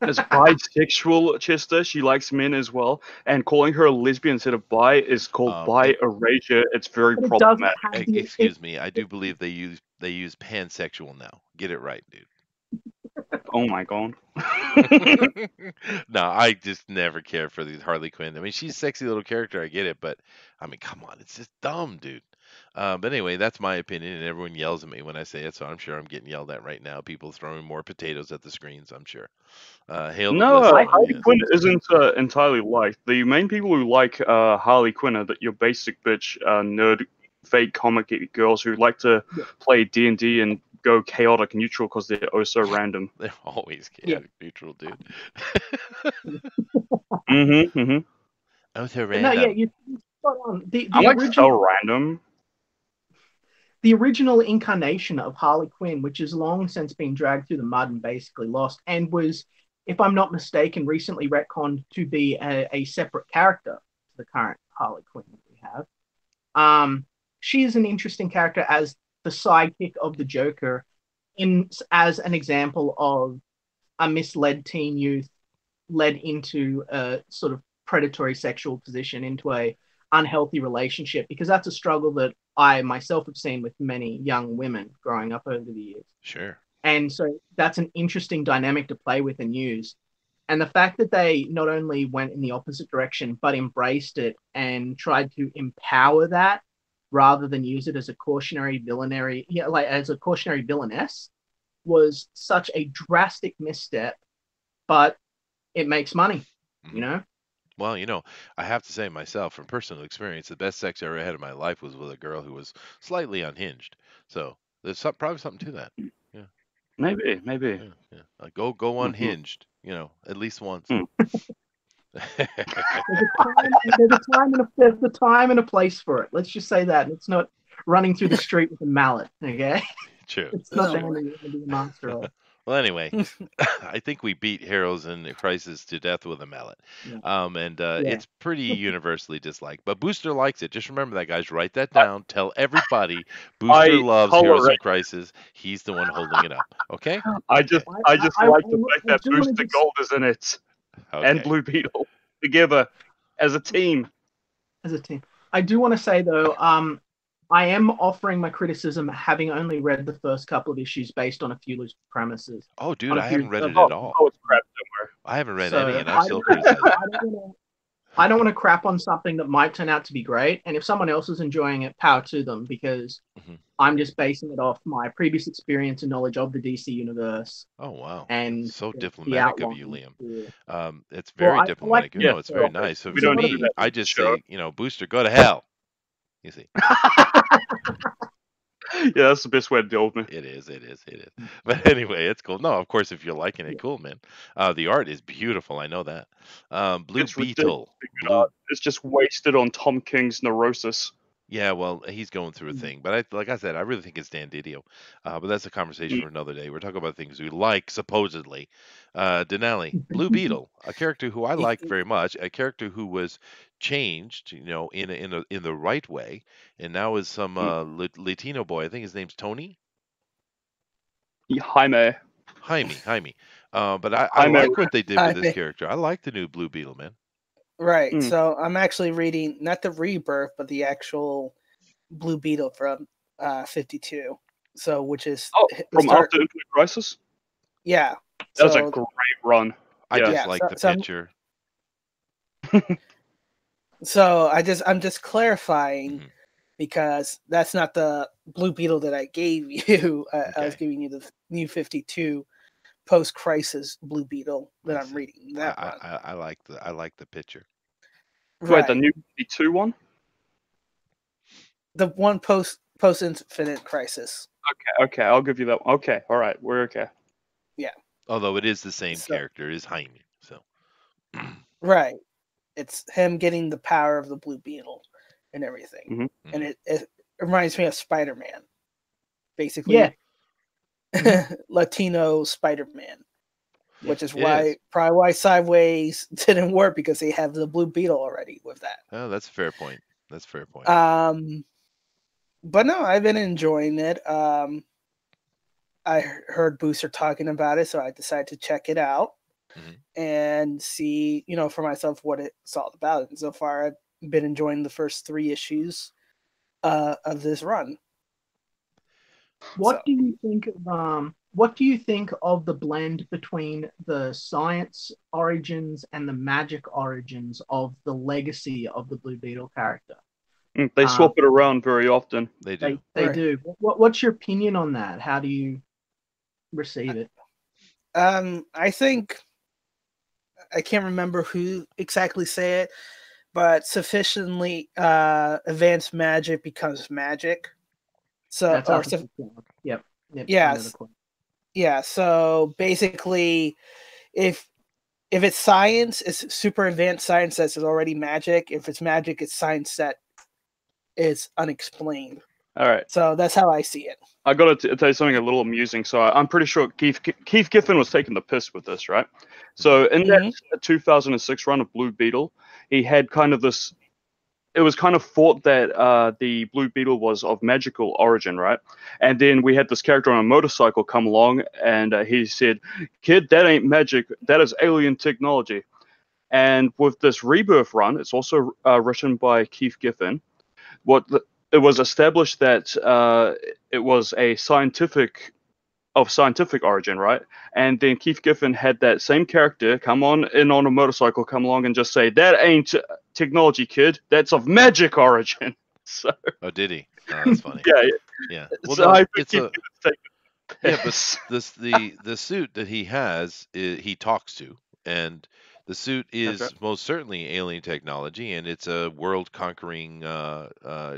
As bisexual, Chester, she likes men as well, and calling her a lesbian instead of bi is called bi erasure. It's very problematic. Excuse me, I do believe they use pansexual now. Get it right, dude. Oh my god. No, I just never cared for the Harley Quinn. I mean, she's a sexy little character. I get it, but I mean, come on, it's just dumb, dude. But anyway, that's my opinion, and everyone yells at me when I say it, so I'm sure I'm getting yelled at right now. People throwing more potatoes at the screens, I'm sure. Harley Quinn isn't entirely liked. The main people who like Harley Quinn are your basic bitch, nerd, fake comic girls who like to play D&D and go chaotic neutral because they're oh so random. They're always chaotic neutral, dude. Mm-hmm, mm-hmm. Oh, so random. No, yeah, so random. The original incarnation of Harley Quinn, which has long since been dragged through the mud and basically lost, and was, if I'm not mistaken, recently retconned to be a separate character to the current Harley Quinn that we have. She is an interesting character as the sidekick of the Joker, as an example of a misled teen youth led into a sort of predatory sexual position, into a unhealthy relationship, because that's a struggle that I myself have seen with many young women growing up over the years. Sure. And so that's an interesting dynamic to play with and use. And the fact that they not only went in the opposite direction, but embraced it and tried to empower that rather than use it as a cautionary villainary, as a cautionary villainess, was such a drastic misstep, but it makes money, you know? Well, you know, I have to say myself, from personal experience, the best sex I ever had in my life was with a girl who was slightly unhinged. So there's probably something to that. Yeah, maybe. Yeah, yeah. Like, go unhinged. Mm-hmm. You know, at least once. Mm. There's a time and a place for it. Let's just say that. It's not running through the street with a mallet. Okay. True. It's not going to be a monster. Well, anyway, I think we beat Heroes in Crisis to death with a mallet. Yeah. It's pretty universally disliked. But Booster likes it. Just remember that, guys. Write that down. Tell everybody Booster loves Heroes in Crisis. He's the one holding it up. Okay? I like the fact that Booster Gold is in it. Okay. And Blue Beetle together as a team. I do want to say, though, I am offering my criticism, having only read the first couple of issues based on a few loose premises. Oh, dude, I haven't read it at all. Oh, it's crap somewhere. I haven't read any, and I still criticize it. I don't want to crap on something that might turn out to be great, and if someone else is enjoying it, power to them, because I'm just basing it off my previous experience and knowledge of the DC universe. Oh, wow. And so diplomatic of you, Liam. Yeah. It's very diplomatic. You know, it's very nice. So for me, I just say, you know, Booster, go to hell. You see. Yeah, that's the best way to deal with it. It is. But anyway, it's cool. No, of course, if you're liking it, cool, man. The art is beautiful. I know that. Blue Beetle. It's just wasted on Tom King's neurosis. Yeah, well, he's going through a thing. But like I said, I really think it's Dan Didio. But that's a conversation for another day. We're talking about things we like, supposedly. Denali, Blue Beetle, a character who I like very much, a character who was changed, you know, in the right way, and now is some Latino boy. I think his name's Tony? Jaime. But I like what they did with this character. I like the new Blue Beetle, man. Right, so I'm actually reading not the rebirth, but the actual Blue Beetle from 52. So, which is from after Infinite Crisis. Yeah, that was a great run. I just like the picture. So I'm just clarifying because that's not the Blue Beetle that I gave you. I was giving you the new 52. Post-crisis Blue Beetle that I'm reading. That I like the picture. Right. Wait, the new 52 one? the one post-Infinite Crisis. Okay, I'll give you that one. Okay, all right, we're okay. Yeah. Although it is the same character, it is Jaime. So. Right. It's him getting the power of the Blue Beetle and everything. Mm-hmm. And it reminds me of Spider-Man. Basically. Yeah. Latino Spider-Man. Which is probably why Sideways didn't work, because they have the Blue Beetle already with that. Oh, that's a fair point. That's a fair point. But no, I've been enjoying it. I heard Booster talking about it, so I decided to check it out and see, you know, for myself what it's all about. And so far, I've been enjoying the first 3 issues of this run. What do you think of? What do you think of the blend between the science origins and the magic origins of the legacy of the Blue Beetle character? They swap it around very often. They do. They do. What's your opinion on that? How do you receive it? I think, I can't remember who exactly said it, but sufficiently advanced magic becomes magic. So, So basically, if it's science, it's super advanced science that's already magic. If it's magic, it's science that is unexplained. All right. So that's how I see it. I got to tell you something a little amusing. So I'm pretty sure Keith Giffen was taking the piss with this, right? So in that 2006 run of Blue Beetle, he had kind of this. It was kind of thought that the Blue Beetle was of magical origin, right? And then we had this character on a motorcycle come along, and he said, "Kid, that ain't magic. That is alien technology." And with this Rebirth run, it's also written by Keith Giffen. It was established that it was of scientific origin, right? And then Keith Giffen had that same character come on in on a motorcycle, come along and just say, "That ain't technology, kid. That's of magic origin." So, oh, did he? Oh, that's funny. Yeah. Well, so but the suit that he has, he talks to, and the suit is most certainly alien technology, and it's a world-conquering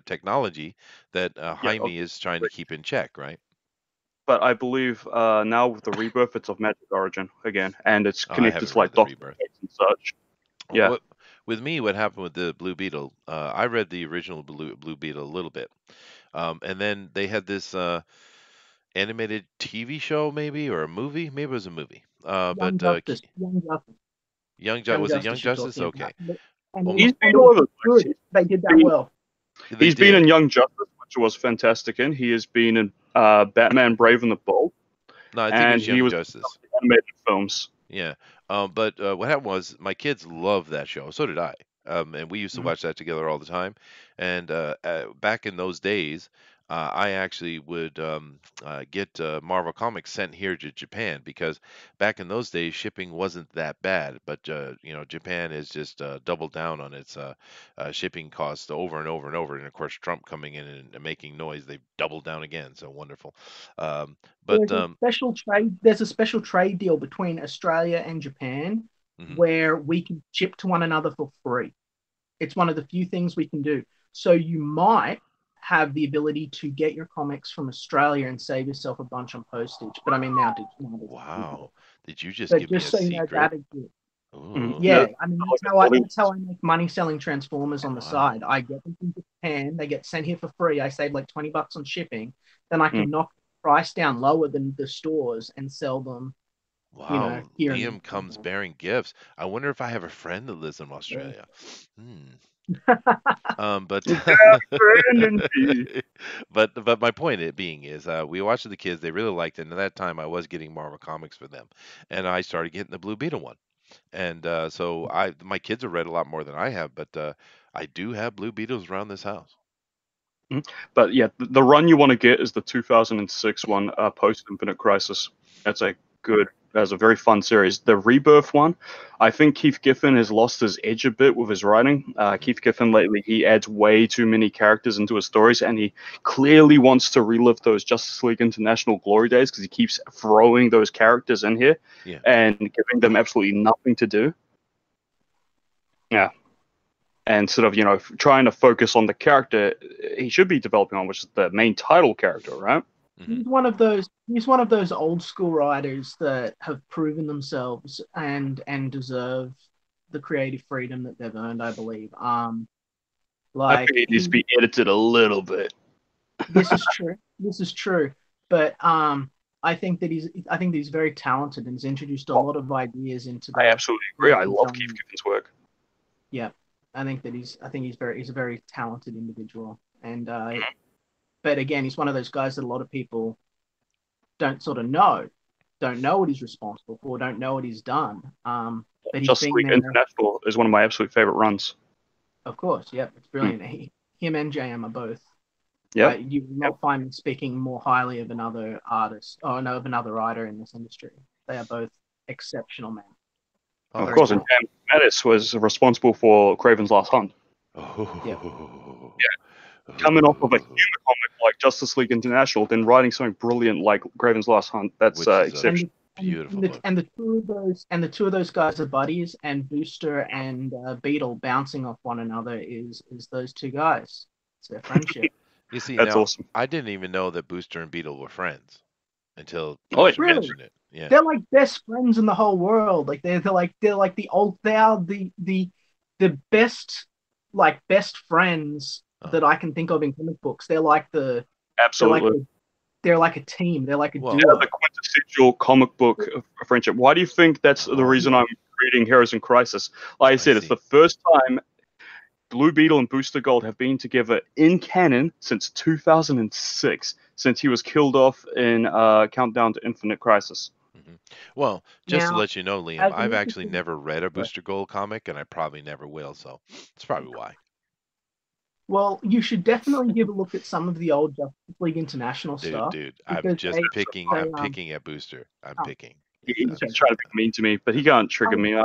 technology that Jaime is trying to keep in check, right? But I believe now with the Rebirth, it's of magic origin again, and it's connected to like Doctor and such. Yeah. With me, what happened with the Blue Beetle? I read the original Blue Beetle a little bit, and then they had this animated TV show, maybe, or a movie. Maybe it was a movie. Young Justice. Okay. He's been all over the place. They did that well. He's been in Young Justice, which was fantastic, and he has been in Batman: Brave and the Bold. No, I think it was Young Justice. In animated films. Yeah. But what happened was my kids loved that show. So did I. And we used to watch that together all the time. And back in those days, I actually would get Marvel Comics sent here to Japan, because back in those days, shipping wasn't that bad. But, you know, Japan has just doubled down on its shipping costs over and over and over. And, of course, Trump coming in and making noise, they've doubled down again. So wonderful. But there's a special trade deal between Australia and Japan where we can ship to one another for free. It's one of the few things we can do. So you might have the ability to get your comics from Australia and save yourself a bunch on postage. But I mean, now wow, did you just give me a secret? Yeah, I mean, that's how I make money selling Transformers on the side. I get them from Japan, they get sent here for free. I save like $20 on shipping. Then I can knock the price down lower than the stores and sell them. Wow, you know, Liam comes bearing gifts. I wonder if I have a friend that lives in Australia. Yeah. But my point it being is we watched the kids, they really liked it, and at that time I was getting Marvel Comics for them, and I started getting the Blue Beetle one, and so my kids have read a lot more than I have, but I do have Blue Beetles around this house. But yeah, the run you want to get is the 2006 one, post Infinite Crisis. That's a good. That's a very fun series. The Rebirth one, I think Keith Giffen has lost his edge a bit with his writing. Keith Giffen lately, he adds way too many characters into his stories, and he clearly wants to relive those Justice League International glory days, because he keeps throwing those characters in here and giving them absolutely nothing to do. Yeah. and sort of, you know, trying to focus on the character he should be developing on, which is the main title character, right? Mm-hmm. He's one of those old school writers that have proven themselves and deserve the creative freedom that they've earned, I believe. I think it needs to be edited a little bit. This is true. But I think that he's very talented and has introduced a lot of ideas into that. I absolutely agree. I love Keith Giffen's work. Yeah. I think he's a very talented individual. And but again, he's one of those guys that a lot of people don't know what he's responsible for, don't know what he's done. But Justice League International is one of my absolute favorite runs. Of course, yep, it's brilliant. Him and JM are both. Yeah, you will not find me speaking more highly of another artist. Oh no, of another writer in this industry. They are both exceptional men. Oh, of course, cool. And JM DeMatteis was responsible for Kraven's Last Hunt. Oh, yep. Yeah. Coming off of a humor comic like Justice League International, then writing something brilliant like Kraven's Last Hunt—that's exceptional. Beautiful. And the two of those guys are buddies, and Booster and Beetle bouncing off one another is those two guys. It's their friendship. You see, that's awesome. I didn't even know that Booster and Beetle were friends until you mentioned it. Yeah. They're like best friends in the whole world. Like they're like the best best friends that I can think of in comic books. They're like the absolutely. They're like a team. They're like a duo. They're the quintessential comic book friendship. Why do you think that's the reason I'm reading Heroes in Crisis? Like I said, it's the first time Blue Beetle and Booster Gold have been together in canon since 2006, since he was killed off in Countdown to Infinite Crisis. Mm-hmm. Well, just to let you know, Liam, I've actually never read a Booster Gold comic, and I probably never will, so that's probably why. Well, you should definitely give a look at some of the old Justice League International stuff. Dude, I'm picking at Booster. I'm picking. He's trying to be mean to me, but he can't trigger me.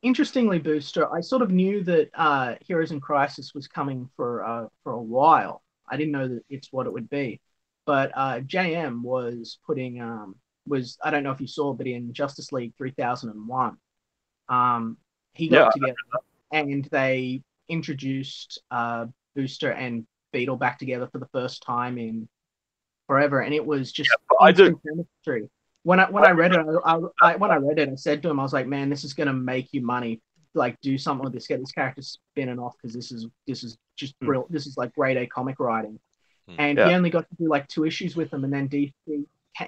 Interestingly, Booster, I sort of knew that Heroes in Crisis was coming for a while. I didn't know that it's what it would be, but JM was putting I don't know if you saw, but in Justice League 3001, he got together. And they introduced Booster and Beetle back together for the first time in forever, and it was just instant chemistry. When I read it, I said to him, I was like, "Man, this is gonna make you money. Like, do something with this. Get this character spinning off, because this is just brilliant. This is like grade A comic writing." And he only got to do like 2 issues with them, and then DC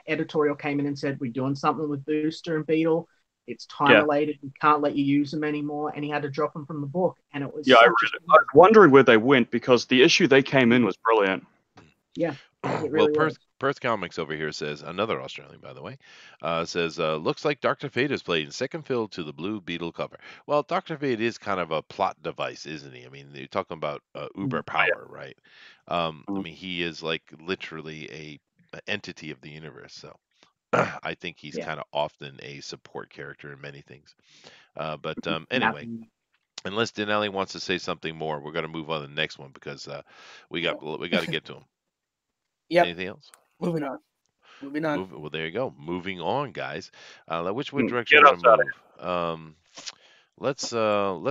editorial came in and said, "We're doing something with Booster and Beetle. It's time-related. We can't let you use them anymore," and he had to drop them from the book. And it was I was wondering where they went, because the issue they came in was brilliant. Yeah, it really was. Perth Comics over here says, another Australian, by the way, says, looks like Dr. Fate is playing second fiddle to the Blue Beetle cover. Well, Dr. Fate is kind of a plot device, isn't he? I mean, you're talking about uber power, right? I mean, he is like literally an entity of the universe, so. I think he's kind of often a support character in many things. But anyway, unless Denali wants to say something more, we're going to move on to the next one, because we got to get to him. Yeah. Anything else? Moving on. Well, there you go. Moving on, guys. Which direction do you want to move? Let's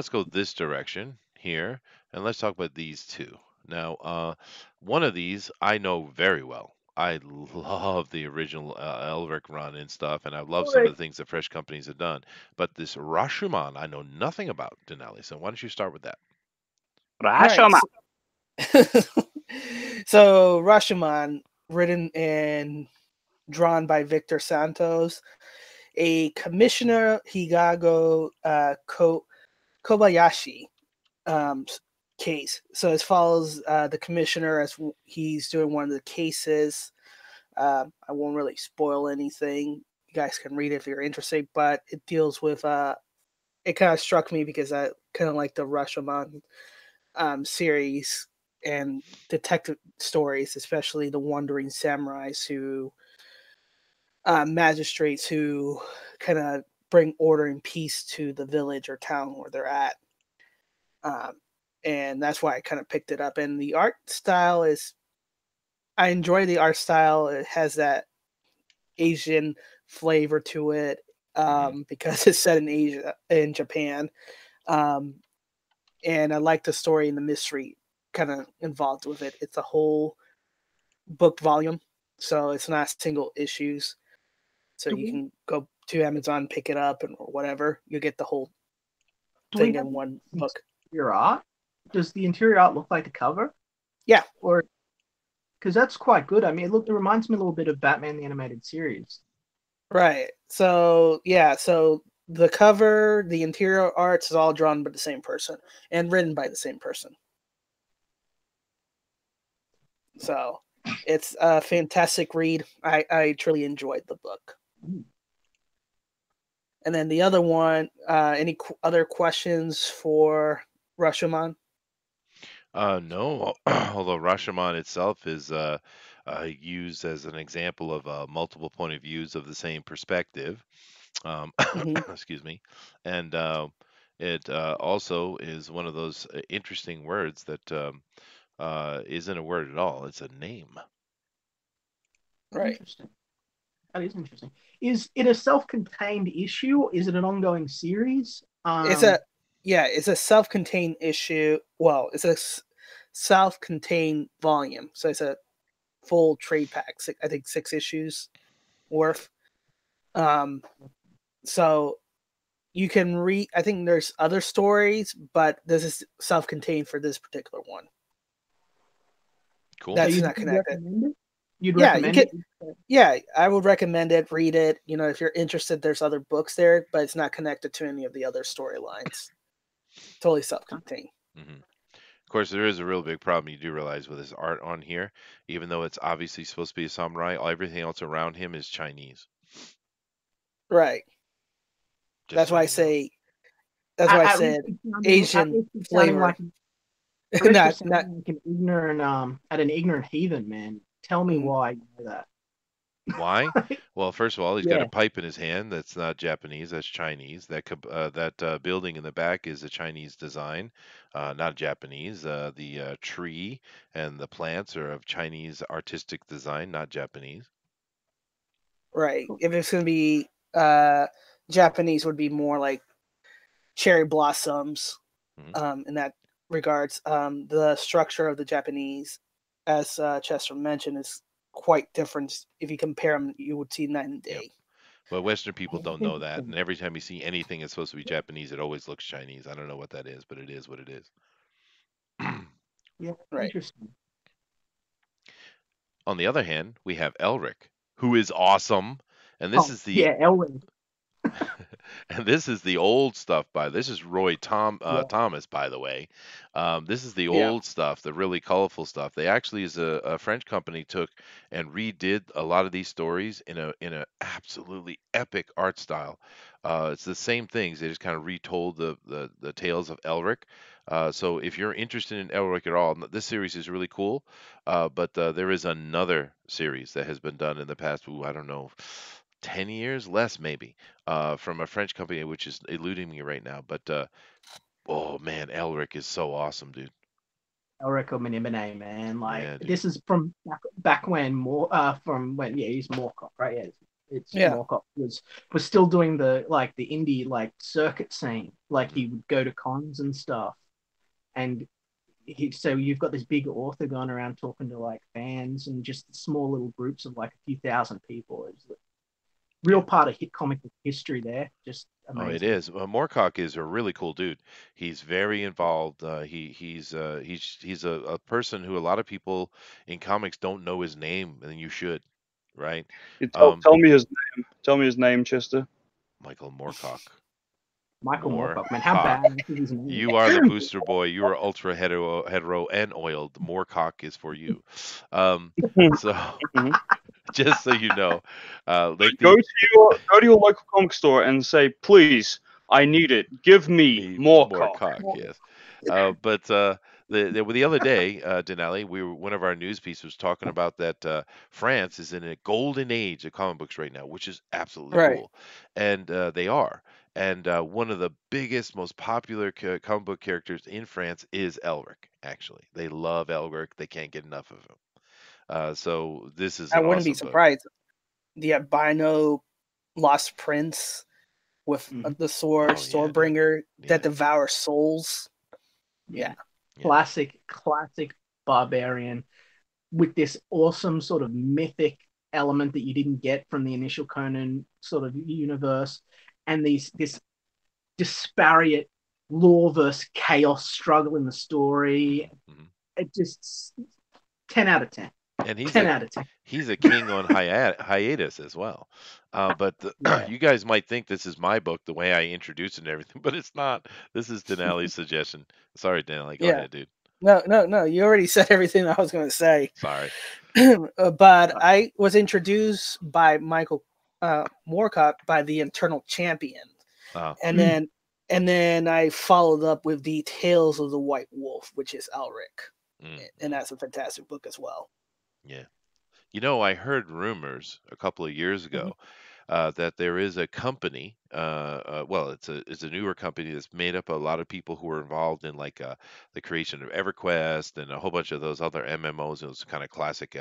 go this direction here, and let's talk about these two. Now, one of these I know very well. I love the original Elric run and stuff, and I love some of the things that Fresh Companies have done. But this Rashomon, I know nothing about, Denali. So why don't you start with that? Rashomon. Right. So Rashomon, written and drawn by Victor Santos, a Commissioner Higago Kobayashi case. So it follows the commissioner as he's doing one of the cases. I won't really spoil anything. You guys can read it if you're interested, but it deals with it kind of struck me because I kind of like the Rashomon series and detective stories, especially the wandering samurais who magistrates who kind of bring order and peace to the village or town where they're at. And that's why I kind of picked it up. And the art style I enjoy the art style. It has that Asian flavor to it because it's set in Japan. And I like the story and the mystery kind of involved with it. It's a whole book volume, so it's not single issues. So mm-hmm. you can go to Amazon, pick it up, and or whatever. You'll get the whole thing in one book. Your art? Does the interior art look like the cover? Yeah. Or because that's quite good. I mean, it reminds me a little bit of Batman the Animated Series. Right. So, yeah. So the cover, the interior arts is all drawn by the same person and written by the same person. So it's a fantastic read. I truly enjoyed the book. Ooh. And then the other one, any other questions for Rashomon? No, although Rashomon itself is used as an example of multiple point of views of the same perspective. Mm-hmm. Excuse me. And it also is one of those interesting words that isn't a word at all. It's a name. Right. Interesting. That is interesting. Is it a self-contained issue? Is it an ongoing series? It's a self-contained issue. Well, it's a self-contained volume. So it's a full trade pack. I think 6 issues worth. So you can read. I think there's other stories, but this is self-contained for this particular one. Cool. That's not connected. You'd recommend it? Yeah, I would recommend it. Read it. You know, if you're interested, there's other books there, but it's not connected to any of the other storylines. Totally self-contained. Mm-hmm. Of course, there is a real big problem you do realize with his art on here. Even though it's obviously supposed to be a samurai, everything else around him is Chinese. Right. Just that's why I said Asian flavor. An ignorant heathen, man. Tell me why you know that. Why? Well, first of all, he's got a pipe in his hand. That's not Japanese. That's Chinese. That building in the back is a Chinese design, not Japanese. The tree and the plants are of Chinese artistic design, not Japanese. Right. If it's going to be Japanese, would be more like cherry blossoms in that regards. The structure of the Japanese, as Chester mentioned, is quite different. If you compare them, you would see night and day. Yep. Well, Western people don't know that, and every time you see anything that's supposed to be Japanese, it always looks Chinese. I don't know what that is, but it is what it is. Yeah, right. Interesting. On the other hand, we have Elric, who is awesome, and this is the Elric. And this is the old stuff. This is Roy Thomas, by the way. This is the old stuff, the really colorful stuff. They actually is a French company took and redid a lot of these stories in an absolutely epic art style. It's the same things. They just kind of retold the tales of Elric. So if you're interested in Elric at all, this series is really cool. But there is another series that has been done in the past. I don't know. 10 years less maybe from a French company which is eluding me right now, but oh man, Elric is so awesome, dude. Elric Minimine, man, like this is from back when more from when he's Moorcock, right? Moorcock was still doing the indie circuit scene, he would go to cons and stuff, and so you've got this big author going around talking to fans and just small little groups of a few thousand people. Real part of comic history there. Just amazing. Oh, it is. Well, Moorcock is a really cool dude. He's very involved. He's a person who a lot of people in comics don't know his name, and you should, right? Tell me his name. Tell me his name, Chester. Michael Moorcock. Michael Moorcock, man, how bad is his name? You are the booster boy. You are ultra hetero and oiled. Moorcock is for you. So. Just so you know, go to your local comic store and say, please, I need it. Give me Moorcock. Yes. The other day, Denali, one of our news pieces was talking about that France is in a golden age of comic books right now, which is absolutely cool, and they are. And one of the biggest, most popular comic book characters in France is Elric. Actually, they love Elric. They can't get enough of him. So this is. I wouldn't be surprised. Book. The albino lost prince with the sword, Swordbringer, that devours souls. Classic barbarian with this awesome sort of mythic element that you didn't get from the initial Conan sort of universe, and this disparate law versus chaos struggle in the story. It just 10 out of 10. And he's 10 out of 10. He's a king on hiatus as well. But you guys might think this is my book, the way I introduce it and everything, but it's not. This is Denali's suggestion. Sorry, Denali. Go ahead, dude. No. You already said everything I was going to say. Sorry. But I was introduced by Michael Moorcock by The Internal Champion. And then I followed up with The Tales of the White Wolf, which is Elric. And that's a fantastic book as well. Yeah. You know, I heard rumors a couple of years ago that there is a company, it's a newer company that's made up of a lot of people who were involved in like the creation of EverQuest and a whole bunch of those other MMOs, those kind of classic,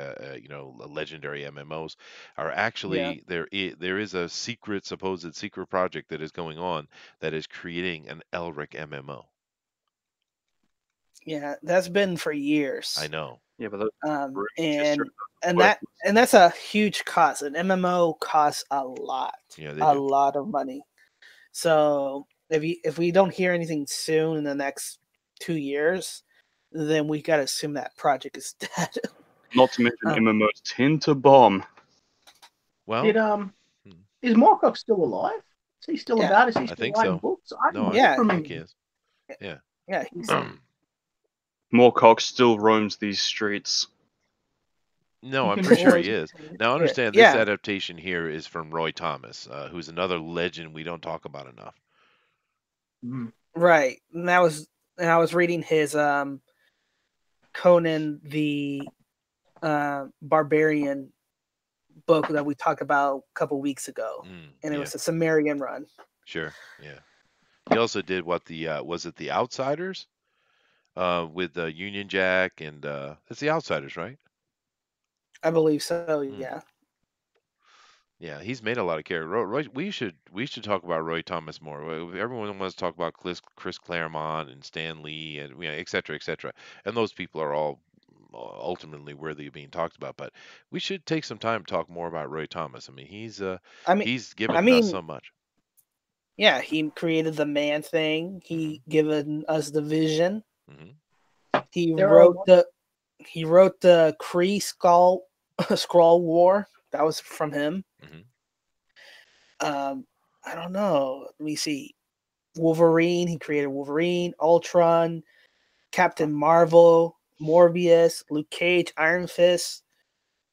legendary MMOs are actually, there is a supposed secret project that is going on that is creating an Elric MMO. Yeah, that's been for years. I know. Yeah, but that's a huge cost. An MMO costs a lot, lot of money. So if we don't hear anything soon in the next 2 years, then we gotta assume that project is dead. Not to mention MMOs tend to bomb. Well, is Moorcock still alive? Is he still about? Is he still writing books? I think he is. Yeah. Yeah, he's. Moorcock still roams these streets. No, I'm pretty sure he is. Now, understand this adaptation here is from Roy Thomas, who's another legend we don't talk about enough. Right, and I was reading his Conan the Barbarian book that we talked about a couple weeks ago, and it was a Sumerian run. Sure, yeah. He also did The Outsiders? With Union Jack and it's The Outsiders, right? I believe so. Yeah. Yeah, he's made a lot of characters. Roy, we should talk about Roy Thomas more. Everyone wants to talk about Chris Claremont and Stan Lee and etc. And those people are all ultimately worthy of being talked about. But we should take some time to talk more about Roy Thomas. I mean, he's given us so much. Yeah, he created the Man Thing. He given us the Vision. He wrote the Kree Skrull War. That was from him. I don't know. Let me see. Wolverine. He created Wolverine, Ultron, Captain Marvel, Morbius, Luke Cage, Iron Fist,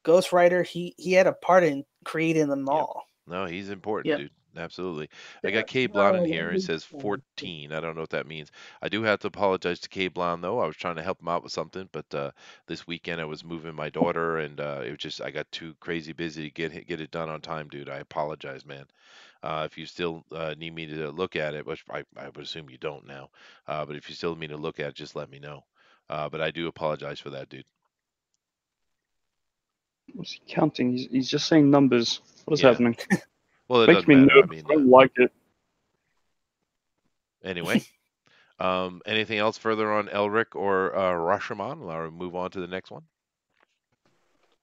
Ghost Rider. He had a part in creating them all. No, he's important, dude. Absolutely. I got K. Blonde in here. It says 14. I don't know what that means. I do have to apologize to K. Blonde, though. I was trying to help him out with something, but this weekend I was moving my daughter, and I got too crazy busy to get it done on time, dude. I apologize, man. If you still need me to look at it, which I would assume you don't now, but if you still need me to look at it, just let me know. But I do apologize for that, dude. What's he counting? He's just saying numbers. What is happening? Well, it makes me nervous. I don't like it. Anyway, anything else further on Elric or Rashomon? I'll move on to the next one.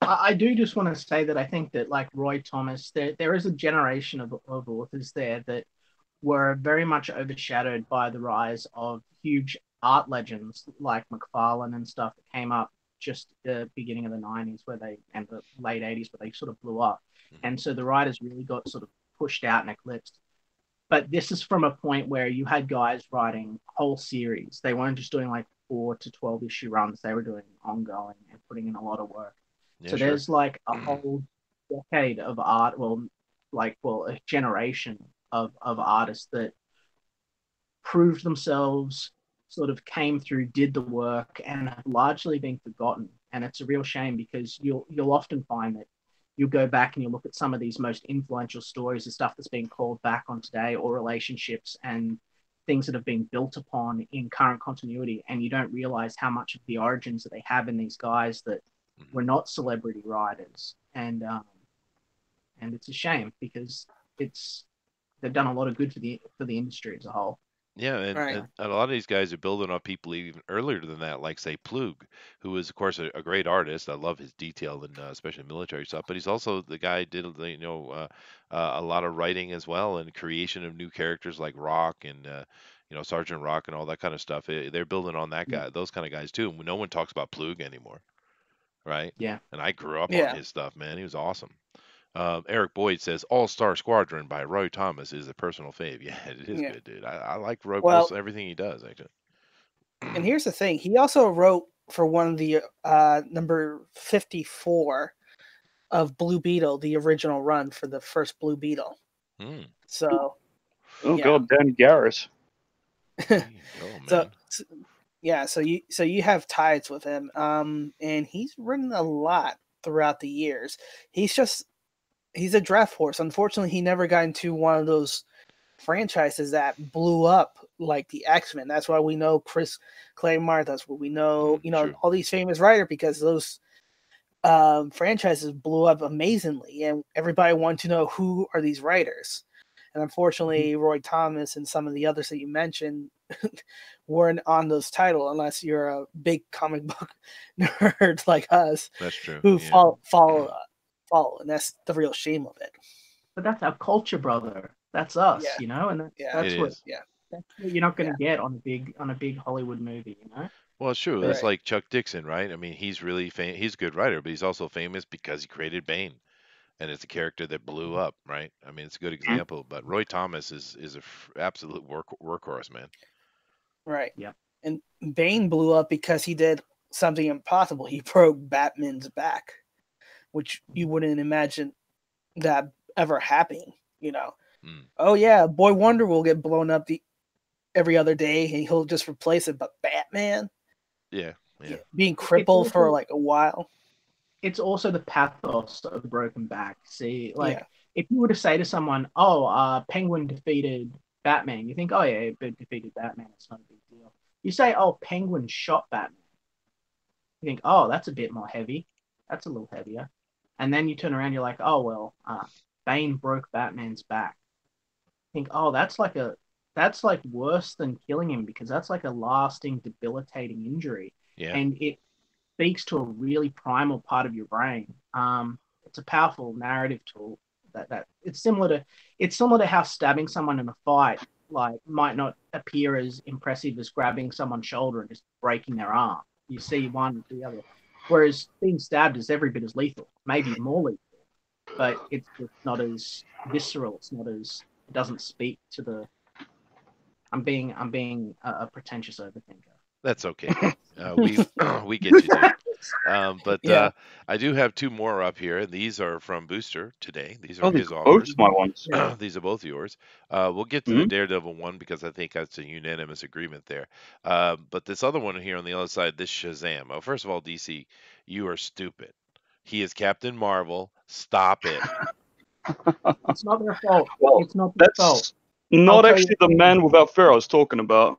I do just want to say that I think that, like Roy Thomas, there is a generation of authors there that were very much overshadowed by the rise of huge art legends like McFarlane and stuff that came up just at the beginning of the 90s and the late 80s where they sort of blew up. And so the writers really got sort of pushed out and eclipsed. But this is from a point where you had guys writing whole series. They weren't just doing like 4 to 12 issue runs. They were doing ongoing and putting in a lot of work. Yeah, so there's like a whole decade of art, a generation of artists that proved themselves, sort of came through, did the work, and have largely been forgotten. And it's a real shame because you'll often find that you'll go back and you'll look at some of these most influential stories and stuff that's being called back on today, or relationships and things that have been built upon in current continuity. And you don't realize how much of the origins that they have in these guys that were not celebrity writers. And it's a shame because it's they've done a lot of good for the industry as a whole. Yeah, and a lot of these guys are building on people even earlier than that, like, say, Plug, who is, of course, a great artist. I love his detail and especially military stuff, but he's also the guy who did, a lot of writing as well and creation of new characters like Rock and, Sergeant Rock and all that kind of stuff. They're building on that guy, those kind of guys, too. No one talks about Plug anymore, right? Yeah. And I grew up on his stuff, man. He was awesome. Eric Boyd says All-Star Squadron by Roy Thomas is a personal fave. Yeah, it is good, dude. I like Roy everything he does, actually. And here's the thing. He also wrote for one of the number 54 of Blue Beetle, the original run for the first Blue Beetle. Hmm. So go Ben Garris. Oh, so you have ties with him. And he's written a lot throughout the years. He's a draft horse. Unfortunately, he never got into one of those franchises that blew up like the X-Men. That's why we know Chris Claremont. That's what we know, all these famous writers, because those franchises blew up amazingly, and everybody wanted to know who are these writers. And unfortunately, Roy Thomas and some of the others that you mentioned weren't on those titles, unless you're a big comic book nerd like us. That's true. Who follow, and that's the real shame of it. But that's our culture, brother. That's us, and that's what you're not going to get on a big Hollywood movie, Well, sure, that's like Chuck Dixon, right? I mean, he's really he's a good writer, but he's also famous because he created Bane, and it's a character that blew up, right? I mean, it's a good example. But Roy Thomas is an absolute workhorse, man. Right. Yeah. And Bane blew up because he did something impossible. He broke Batman's back, which you wouldn't imagine that ever happening, Oh, yeah, Boy Wonder will get blown up every other day, and he'll just replace it. But Batman? Yeah. Being crippled for, a while. It's also the pathos of the broken back. See, if you were to say to someone, Penguin defeated Batman, you think, oh, yeah, it defeated Batman. It's not a big deal. You say, oh, Penguin shot Batman. You think, oh, that's a bit more heavy. That's a little heavier. And then you turn around, you're like, oh, well, Bane broke Batman's back. I think, oh, that's worse than killing him, because that's like a lasting, debilitating injury. Yeah. And it speaks to a really primal part of your brain. It's a powerful narrative tool that it's similar to how stabbing someone in a fight, might not appear as impressive as grabbing someone's shoulder and just breaking their arm. You see one, the other. Whereas being stabbed is every bit as lethal, maybe more lethal, but it's not as visceral. It's not as, it doesn't speak to the. I'm being a pretentious overthinker. That's okay. We get you. I do have two more up here, and these are from Booster today. These are his offers. Both my ones. These are both yours. We'll get to the Daredevil one, because I think that's a unanimous agreement there. But this other one here on the other side, this Shazam. Oh, first of all, DC, you are stupid. He is Captain Marvel. Stop it. It's not their fault. Well, it's not their fault. Not actually the Man Without Fear I was talking about.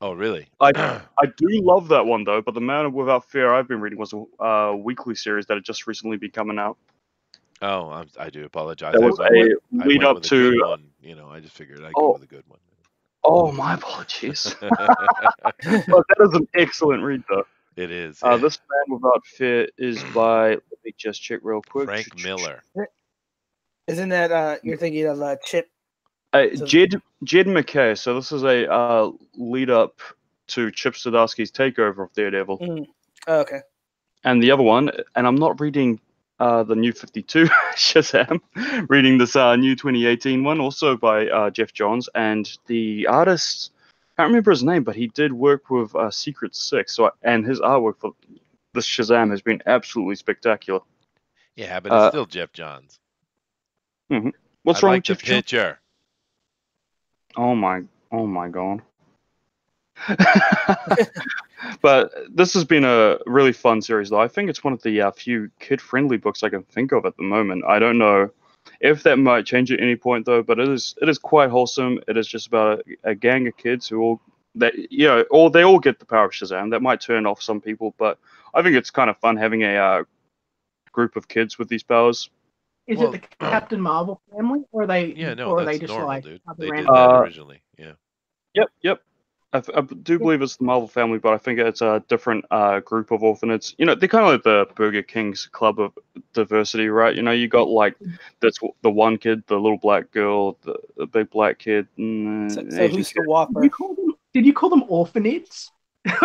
Oh, really? I do love that one, though, but The Man Without Fear I've been reading was a weekly series that had just recently been coming out. Oh, I do apologize. There was a lead up to... One. I just figured I'd go with a good one. Oh, my apologies. But that is an excellent read, though. It is. This Man Without Fear is by... Let me just check real quick. Frank Miller. Isn't that... you're thinking of Chip... Jed McKay. So this is a lead up to Chip Zdarsky's takeover of Daredevil. Oh, okay. And the other one, and I'm not reading the new 52 Shazam, reading this new 2018 one, also by Jeff Johns. And the artist, I can't remember his name, but he did work with Secret Six. And his artwork for this Shazam has been absolutely spectacular. Yeah, but it's still Jeff Johns. Mm-hmm. What's wrong with Jeff Johns? Oh my God. But this has been a really fun series, though. I think it's one of the few kid-friendly books I can think of at the moment. I don't know if that might change at any point, though, but it is quite wholesome. It is just about a gang of kids who they all get the power of Shazam. That might turn off some people, but I think it's kind of fun having a group of kids with these powers. Is it the Captain Marvel family, or are they? Yeah, no, or that's they just normal, like, dude. They did that originally. Yeah. Yep. I do believe it's the Marvel family, but I think it's a different group of orphanages. You know, they're kind of like the Burger King's Club of Diversity, right? You know, you got like the one kid, the little black girl, the big black kid. So who's the whopper? Did you call them orphanages?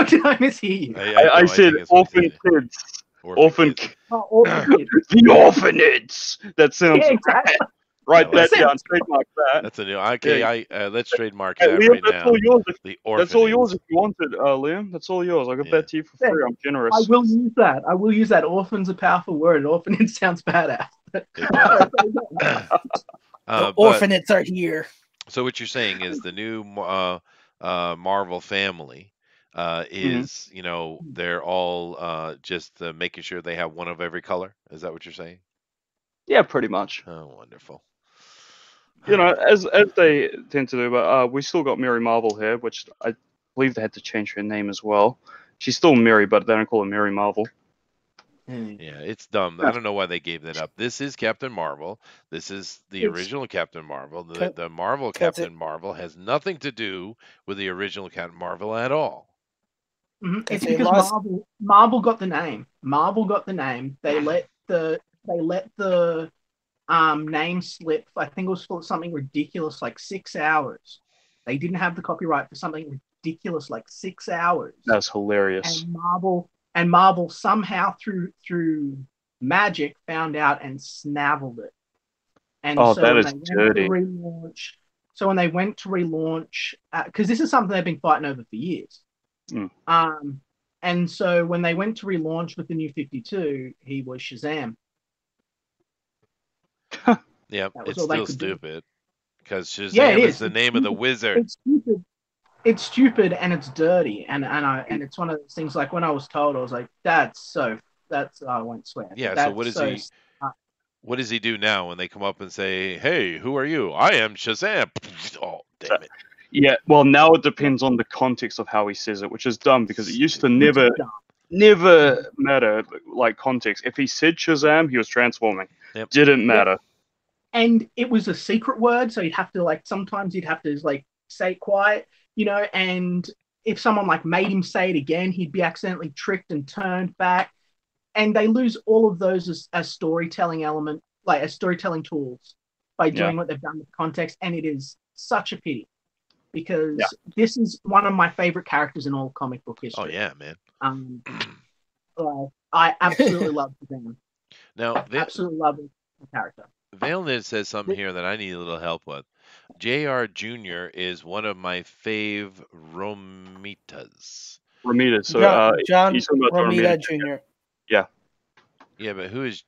Did I mishear you? I said orphan kids. Orphan kids. The orphanages. That sounds exactly. Right, that down. Trademark that. That's a new. Okay, yeah. Let's trademark that Liam, right now. All yours. That's all yours if you wanted, Liam. That's all yours. I got that to you for free. I'm generous. I will use that. Orphan's a powerful word. Orphanage sounds badass. Orphanages are here. So what you're saying is the new Marvel family is, you know, they're all just making sure they have one of every color. Is that what you're saying? Yeah, pretty much. Oh, wonderful. You know, as they tend to do, but we still got Mary Marvel here, which I believe they had to change her name as well. She's still Mary, but they don't call her Mary Marvel. Yeah, it's dumb. I don't know why they gave that up. This is Captain Marvel. This is the original Captain Marvel. The Marvel Captain Marvel has nothing to do with the original Captain Marvel at all. It's because Marvel got the name. They let the name slip. I think it was for something ridiculous like 6 hours. They didn't have the copyright for something ridiculous like 6 hours. That's hilarious. And Marvel somehow through magic found out and snaveled it. And that is dirty. So when they went to relaunch, because this is something they've been fighting over for years. And so when they went to relaunch with the new 52, he was Shazam. Yeah, it's still stupid because Shazam is the name of the wizard. It's stupid and it's dirty and it's one of those things. Like when I was told, I was like, "That's I won't swear." Yeah. So what is he? What does he do now when they come up and say, "Hey, who are you? I am Shazam." Oh, damn it. Yeah, well, now it depends on the context of how he says it, which is dumb because it used to never matter, like context. If he said Shazam, he was transforming. Yep. Didn't matter. And it was a secret word, so you'd have to, like, sometimes you'd have to, like, say it quiet, you know, and if someone, like, made him say it again, he'd be accidentally tricked and turned back. And they lose all of those as storytelling element, like, as storytelling tools by doing what they've done with context, and it is such a pity. Because this is one of my favorite characters in all comic book history. Oh, yeah, man. I absolutely love Shazam. Absolutely love the character. Valenid says something here that I need a little help with. J.R. Jr. is one of my fave Romitas. Romita. So, John Romita Jr. Yeah. Yeah, but who is...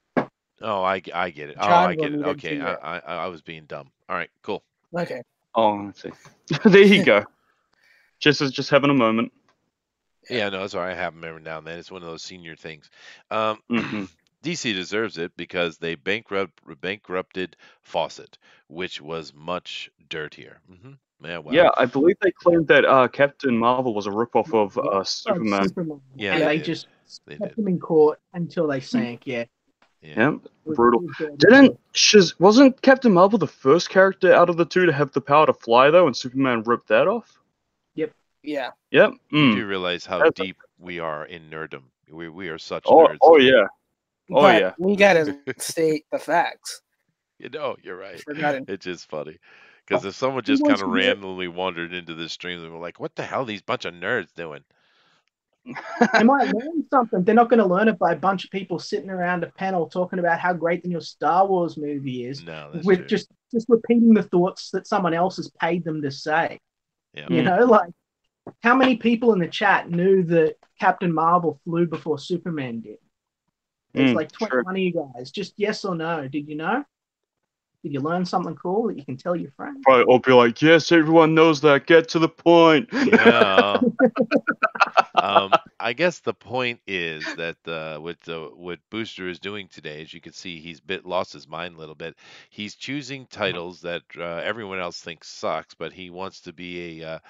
Oh, I get it. Romita Okay, Jr. I was being dumb. All right, cool. Okay. Oh, let's see. There you go. just having a moment. Yeah, no, that's all right. I have them every now and then. It's one of those senior things. DC deserves it because they bankrupted Fawcett, which was much dirtier. Yeah, wow. Yeah, I believe they claimed that Captain Marvel was a ripoff of Superman. Yeah, and they just kept him in court until they sank. Yeah, brutal. Wasn't Captain Marvel the first character out of the two to have the power to fly though, and Superman ripped that off? Yep. Do you realize how deep we are in nerdom? We are such nerds. Oh yeah. We gotta state the facts. You know, you're right. It's just funny because if someone just kind of randomly wandered into this stream, they were like, "What the hell? Are these bunch of nerds doing?" They might learn something. They're not going to learn it by a bunch of people sitting around a panel talking about how great the new Star Wars movie is. No, that's true. Just repeating the thoughts that someone else has paid them to say. Yeah. You know, like how many people in the chat knew that Captain Marvel flew before Superman did? It's like 21 of you guys. Just yes or no. Did you know? Did you learn something cool that you can tell your friends? Probably all be like, yes, everyone knows that. Get to the point. Yeah. I guess the point is that what Booster is doing today, as you can see, he's lost his mind a little bit. He's choosing titles that everyone else thinks sucks, but he wants to be a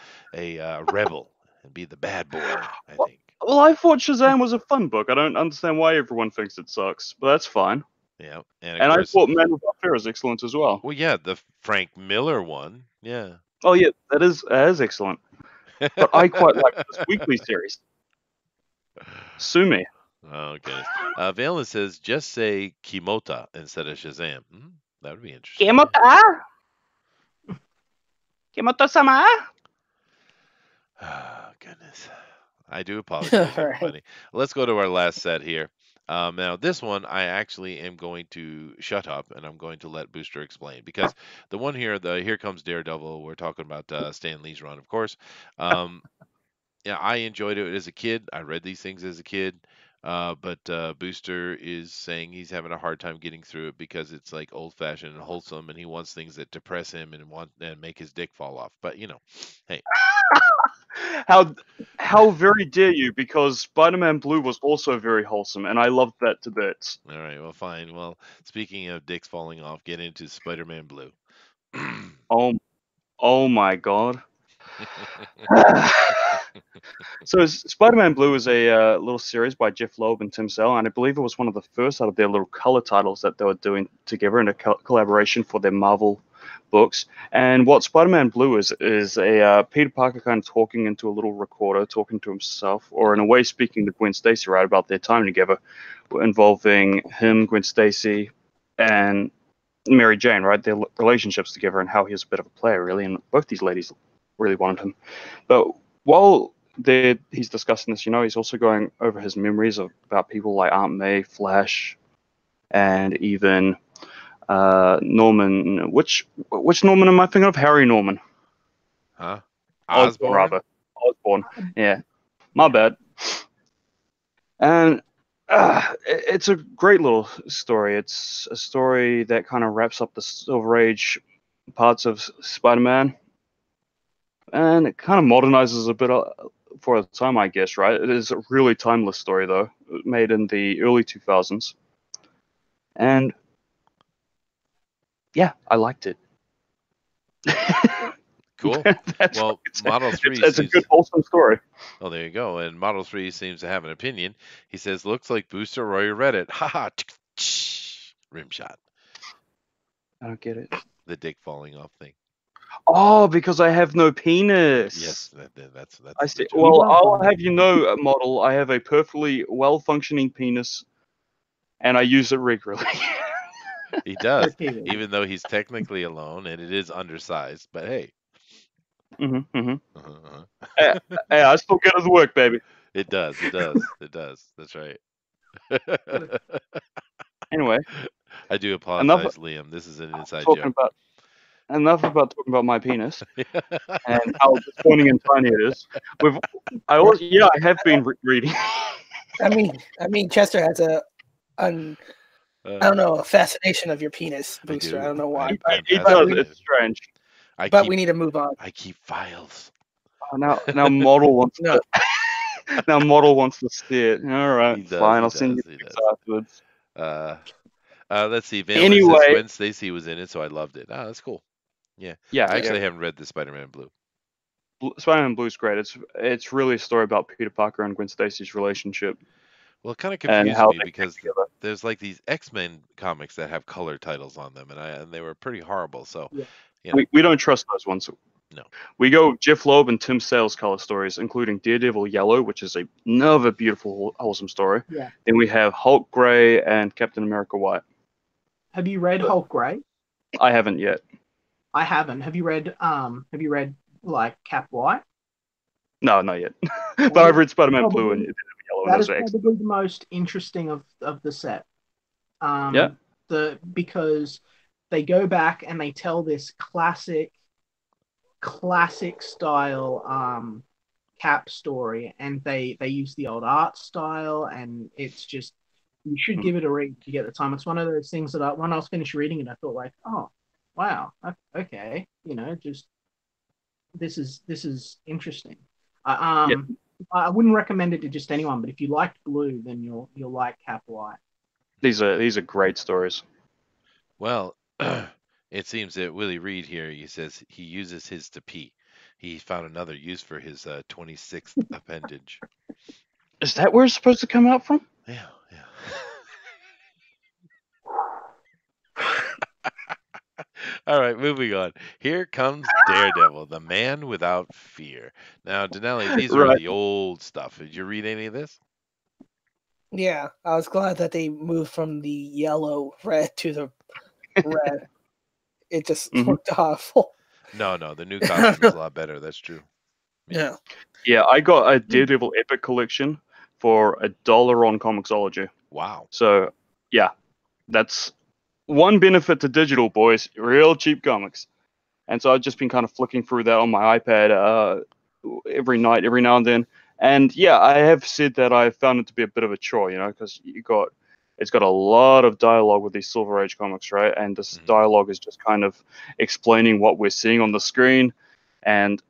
rebel and be the bad boy, I think. Well, I thought Shazam was a fun book. I don't understand why everyone thinks it sucks, but that's fine. Yeah, and I thought Man Without Fear is excellent as well. Well, yeah, the Frank Miller one. Yeah. Oh yeah, that is excellent. But I quite like this weekly series. Sue me. Okay. Valen says just say Kimota instead of Shazam. That would be interesting. Kimota. Kimota-sama. Oh, goodness. I do apologize, everybody. Let's go to our last set here. Now, this one, I actually am going to shut up, and I'm going to let Booster explain. Because the one here, Here Comes Daredevil, we're talking about Stan Lee's run, of course. Yeah, I enjoyed it as a kid. I read these things as a kid. But Booster is saying he's having a hard time getting through it because it's like old-fashioned and wholesome, and he wants things that depress him and make his dick fall off. But, you know, hey. How very dare you, because Spider-Man Blue was also very wholesome, and I loved that to bits. All right, well, fine. Well, speaking of dicks falling off, get into Spider-Man Blue. Oh, my God. So Spider-Man Blue is a little series by Jeff Loeb and Tim Sale, and I believe it was one of the first out of their little color titles that they were doing together in a collaboration for their Marvel books. And what Spider-Man Blue is a Peter Parker kind of talking into a little recorder, talking to himself, or in a way speaking to Gwen Stacy right about their time together, involving him, Gwen Stacy, and Mary Jane, right, their relationships together and how he was a bit of a player, really, and both these ladies really wanted him. But while he's discussing this, you know, he's also going over his memories about people like Aunt May, Flash, and even Norman. Which Norman am I thinking of? Harry Norman. Huh? Osborn? Rather. Osborn, yeah. My bad. And it's a great little story. It's a story that kind of wraps up the Silver Age parts of Spider-Man. And it kind of modernizes a bit for the time, I guess, right? It is a really timeless story, though, made in the early 2000s. And, yeah, I liked it. Cool. Well, Model 3... It's a good, wholesome story. Oh, there you go. And Model 3 seems to have an opinion. He says, looks like Booster Roy read it. Ha ha. Rim shot. I don't get it. The dick falling off thing. Oh, because I have no penis. Yes, that's I see. Well, I'll have you know, Model, I have a perfectly well-functioning penis, and I use it regularly. He does, even though he's technically alone, and it is undersized, but hey. Mm-hmm, mm-hmm. Uh-huh. Hey, I still get it to work, baby. It does. That's right. Anyway. I do apologize, Liam. This is an inside joke. Enough about talking about my penis and how disappointing and tiny it is. I have been reading. I mean, Chester has a fascination of your penis, Booster. I don't know why. It's strange. We need to move on. I keep files. Oh, now Model wants to. Now Model wants to see it. All right, fine. I'll send you the afterwards. Let's see. Gwen Stacy was in it, so I loved it. Oh, that's cool. Yeah. Yeah. I actually haven't read the Spider-Man Blue. Spider-Man Blue's great. It's really a story about Peter Parker and Gwen Stacy's relationship. Well, it kind of confused me because there's like these X-Men comics that have color titles on them, and they were pretty horrible. So yeah. We don't trust those ones. No. We go Jeff Loeb and Tim Sale's color stories, including Daredevil Yellow, which is another beautiful, wholesome story. Yeah. Then we have Hulk Gray and Captain America White. Have you read Hulk Gray? I haven't yet. I haven't. Have you read like Cap White? No, not yet. But I've read Spider-Man Blue and Yellow. That is probably the most interesting of the set. Because they go back and they tell this classic style Cap story, and they use the old art style, and it's just, you should give it a read to get the time. It's one of those things that when I was finished reading it, I thought like, oh, wow, okay, you know, just this is interesting. I wouldn't recommend it to just anyone, but if you liked Blue, then you'll like Cap White. These are great stories. Well, it seems that Willie Reed here, he says he uses his to pee. He found another use for his 26th appendage. Is that where it's supposed to come out from? Yeah. All right, moving on. Here comes Daredevil, the Man Without Fear. Now, Denali, these are the old stuff. Did you read any of this? Yeah, I was glad that they moved from the red to the red. It just looked awful. No, the new costume is a lot better. That's true. Yeah. Yeah, I got a Daredevil Epic Collection for $1 on Comixology. Wow. So, yeah, that's one benefit to digital, boys. Real cheap comics. And so I've just been kind of flicking through that on my iPad every night, every now and then. And, yeah, I have said that I found it to be a bit of a chore, you know, because it's got a lot of dialogue with these Silver Age comics, right? And this dialogue is just kind of explaining what we're seeing on the screen. And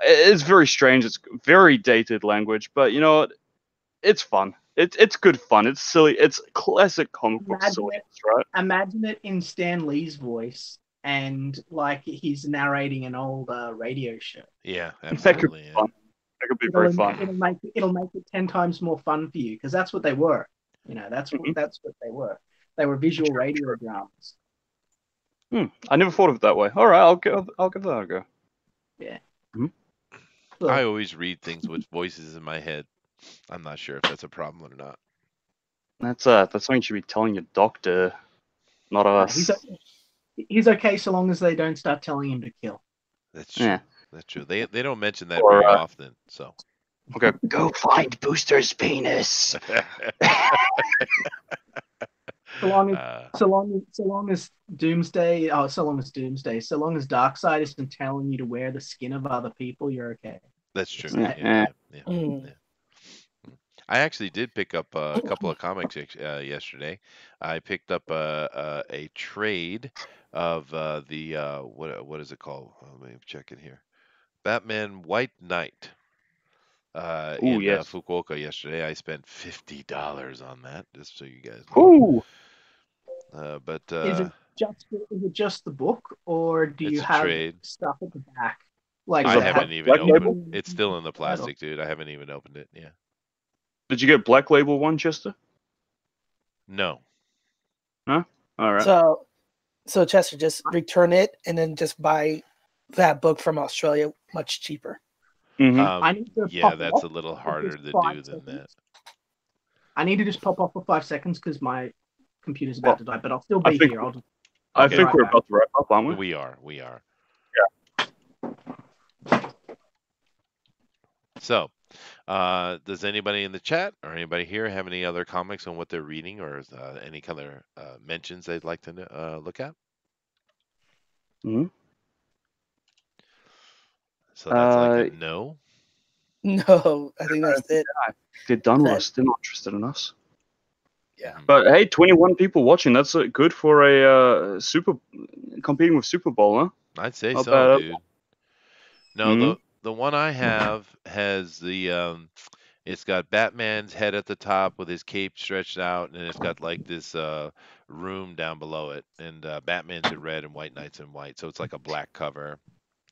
it's very strange. It's very dated language. But, you know, it's fun. It's good fun. It's silly. It's classic comic book silliness, right? Imagine it in Stan Lee's voice and, like, he's narrating an old radio show. Yeah, absolutely. That could be fun. That could be very fun. It'll make it 10 times more fun for you, because that's what they were. You know, that's what they were. They were visual radio dramas. I never thought of it that way. All right, I'll give that a go. Yeah. Look, I always read things with voices in my head. I'm not sure if that's a problem or not. That's something you should be telling your doctor, not us. He's okay so long as they don't start telling him to kill. That's true. Yeah. That's true. They don't mention that very often. So, okay, go find Booster's penis. So long as Darkseid isn't telling you to wear the skin of other people, you're okay. That's true. Yeah. I actually did pick up a couple of comics yesterday. I picked up a trade of the what is it called? Let me check it here. Batman White Knight Fukuoka yesterday. I spent $50 on that, just so you guys know. Is it just the book, or do you have stuff at the back? Like I haven't even opened it. It's still in the plastic, dude. I haven't even opened it. Yeah. Did you get Black Label one, Chester? No. Huh? All right. So Chester, just return it and then just buy that book from Australia much cheaper. That's a little harder to do than that. I need to just pop off for 5 seconds because my computer's about to die, but I'll still be here. I think we're about to wrap up, aren't we? We are. Yeah. So, does anybody in the chat or anybody here have any other comments on what they're reading, or any other mentions they'd like to look at? So that's like a no. No, I think that's it. They're done with us. They're not interested in us. Yeah. But hey, 21 people watching. That's good for a competing with Super Bowl, huh? I'd say not so, bad, dude. No, the one I have has the it's got Batman's head at the top with his cape stretched out, and it's got like this room down below it, and Batman's in red and White Knight's in white, so it's like a black cover.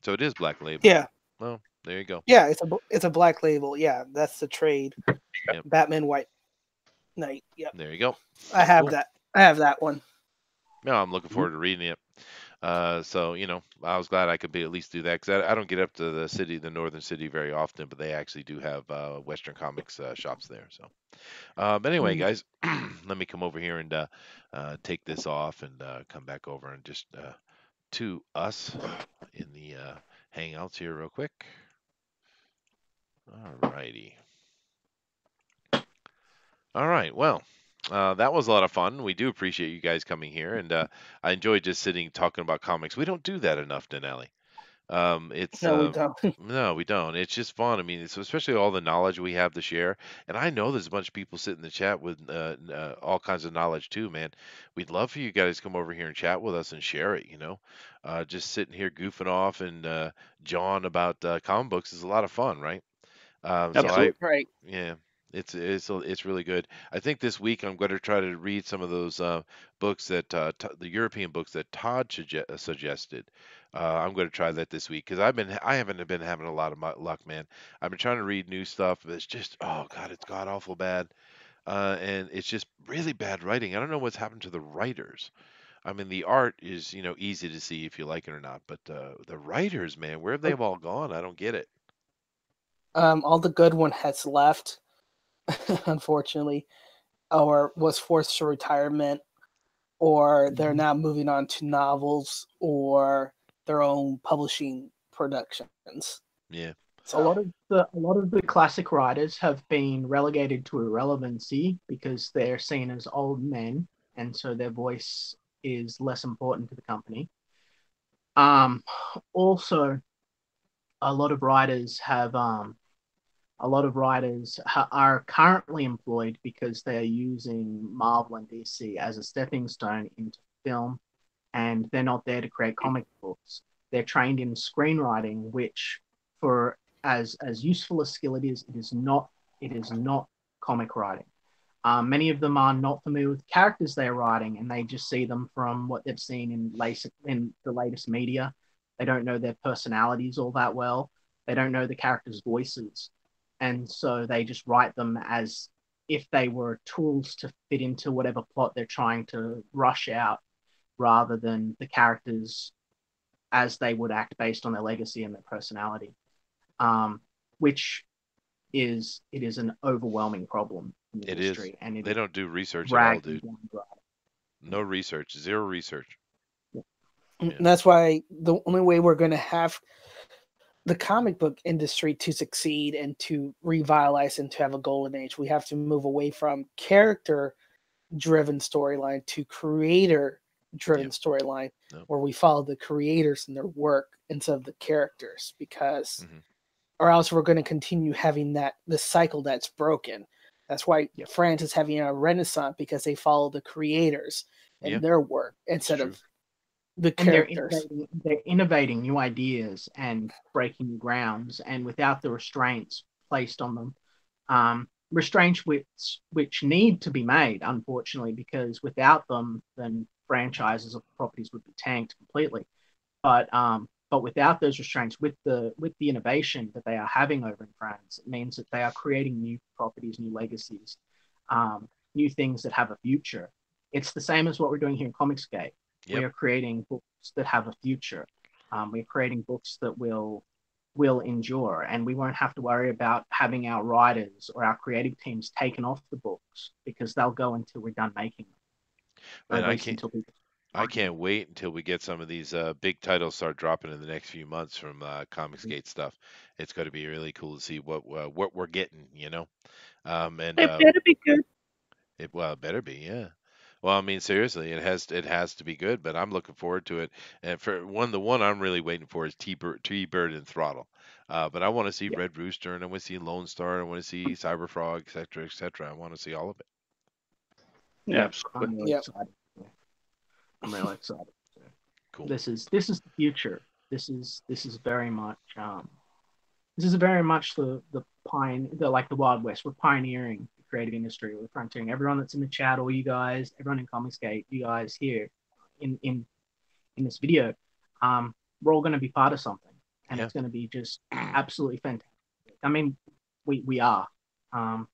So it is Black Label. Yeah. Well, there you go. Yeah, it's a Black Label. Yeah, that's the trade. Yep. Batman White Knight. Yep. There you go. I have that one. No, I'm looking forward to reading it. So, you know, I was glad I could be at least do that, because I don't get up to the northern city very often, but they actually do have Western Comics shops there. So, but anyway, guys, let me come over here and take this off and come back over and just to us in the Hangouts here real quick. All righty. All right, well. That was a lot of fun. We do appreciate you guys coming here, and I enjoyed just sitting talking about comics. We don't do that enough, Denali. No, we don't. It's just fun. I mean, it's especially all the knowledge we have to share. And I know there's a bunch of people sitting in the chat with all kinds of knowledge too, man. We'd love for you guys to come over here and chat with us and share it, you know. Just sitting here goofing off and jawing about comic books is a lot of fun, right? Absolutely. So right. Yeah. It's really good. I think this week I'm going to try to read some of those books that the European books that Todd suggested. I'm going to try that this week, because I haven't been having a lot of luck, man. I've been trying to read new stuff, but it's just it's god awful bad, and it's just really bad writing. I don't know what's happened to the writers. I mean, the art is, easy to see if you like it or not, but the writers, man, where have they all gone? I don't get it. All the good one has left, unfortunately, or was forced to retirement, or they're now moving on to novels or their own publishing productions. Yeah. So a lot of the classic writers have been relegated to irrelevancy because they're seen as old men, and so their voice is less important to the company. Also, a lot of writers are currently employed because they are using Marvel and DC as a stepping stone into film, and they're not there to create comic books. They're trained in screenwriting, which, for as useful a skill it is not comic writing. Many of them are not familiar with characters they're writing, and they just see them from what they've seen in the latest media. They don't know their personalities all that well. They don't know the characters' voices. And so they just write them as if they were tools to fit into whatever plot they're trying to rush out, rather than the characters as they would act based on their legacy and their personality, which is an overwhelming problem in the industry. Is. And they don't do research at all, dude. No research, zero research. Yeah. Yeah. And that's why the only way we're going to have the comic book industry to succeed and to revitalize and to have a golden age, we have to move away from character-driven storyline to creator-driven storyline, where we follow the creators and their work instead of the characters, because or else we're going to continue having this cycle that's broken. That's why France is having a renaissance, because they follow the creators and their work instead of the characters. They're innovating new ideas and breaking new grounds, and without the restraints placed on them, restraints which need to be made, unfortunately, because without them, then franchises of properties would be tanked completely. But without those restraints, with the innovation that they are having over in France, it means that they are creating new properties, new legacies, new things that have a future. It's the same as what we're doing here in Comicsgate. We are creating books that have a future. We're creating books that will endure, and we won't have to worry about having our writers or our creative teams taken off the books, because they'll go until we're done making them. And I can't wait until we get some of these big titles start dropping in the next few months from Comicsgate stuff. It's going to be really cool to see what we're getting, And it better be good. It better be, yeah. Well, I mean, seriously, it has to be good, but I'm looking forward to it. And for the one I'm really waiting for is T-Bird and Throttle. But I want to see Red Rooster, and I want to see Lone Star, and I want to see Cyberfrog, et cetera, et cetera. I want to see all of it. Yeah, absolutely. I'm really excited. Cool. This is the future. This is very much the Wild West. We're pioneering the creative industry. We're frontiering. Everyone that's in the chat, all you guys, everyone in Comicsgate, you guys here in this video, we're all going to be part of something, and it's going to be just absolutely fantastic. I mean, we are, and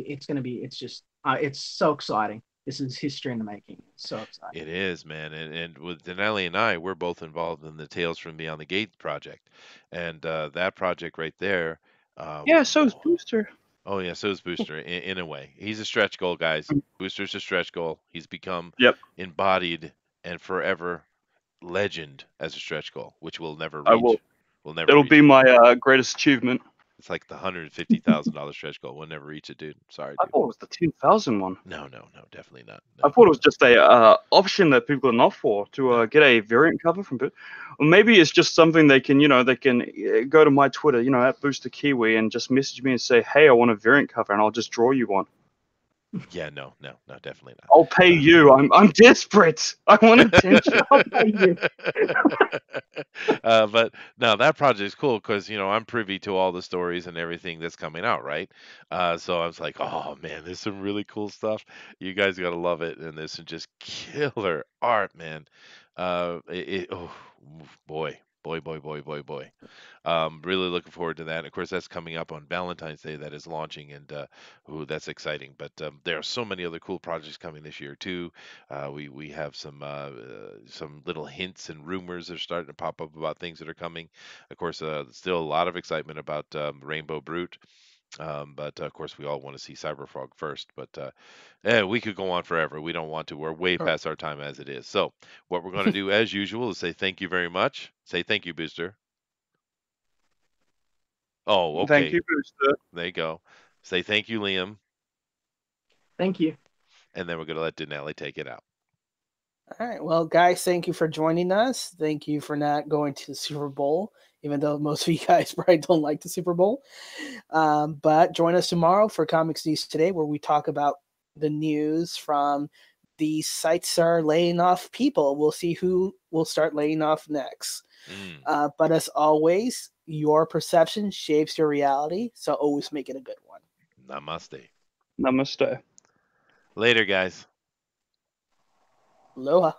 it's going to be. It's just it's so exciting. This is history in the making. It's so exciting. It is, man. And with Denali and I, we're both involved in the Tales from Beyond the Gate project. And that project right there. So is Booster. Oh, yeah, so is Booster in a way. He's a stretch goal, guys. Booster's a stretch goal. He's become embodied and forever legend as a stretch goal, which we'll never reach. It'll be my greatest achievement. It's like the $150,000 stretch goal. We'll never reach it, dude. Sorry, dude. I thought it was the 2,000 one. No, definitely not. No. I thought it was just a option that people can opt for to get a variant cover from it. Or maybe it's just something they can, they can go to my Twitter, at Booster Kiwi, and just message me and say, hey, I want a variant cover, and I'll just draw you one. Yeah, no, definitely not. I'll pay you. I'm desperate. I want attention. I'll pay you. But no, that project's cool because I'm privy to all the stories and everything that's coming out, right? So I was like, oh man, there's some really cool stuff. You guys gotta love it, and there's some just killer art, man. Oh boy, Boy. Really looking forward to that. And of course, that's coming up on Valentine's Day. That is launching, and that's exciting. But there are so many other cool projects coming this year too. We have some little hints and rumors that are starting to pop up about things that are coming. Of course, still a lot of excitement about Rainbow Brute. But of course, we all want to see Cyberfrog first. But we could go on forever. We don't want to. We're way past our time as it is. So what we're going to do, as usual, is say thank you very much. Say thank you, Booster. Oh, okay. Thank you, Booster. There you go. Say thank you, Liam. Thank you. And then we're going to let Denali take it out. All right. Well, guys, thank you for joining us. Thank you for not going to the Super Bowl, even though most of you guys probably don't like the Super Bowl. But join us tomorrow for Comics News Today, where we talk about the news from the sites that are laying off people. We'll see who will start laying off next. But as always, your perception shapes your reality, so always make it a good one. Namaste. Namaste. Later, guys. Aloha.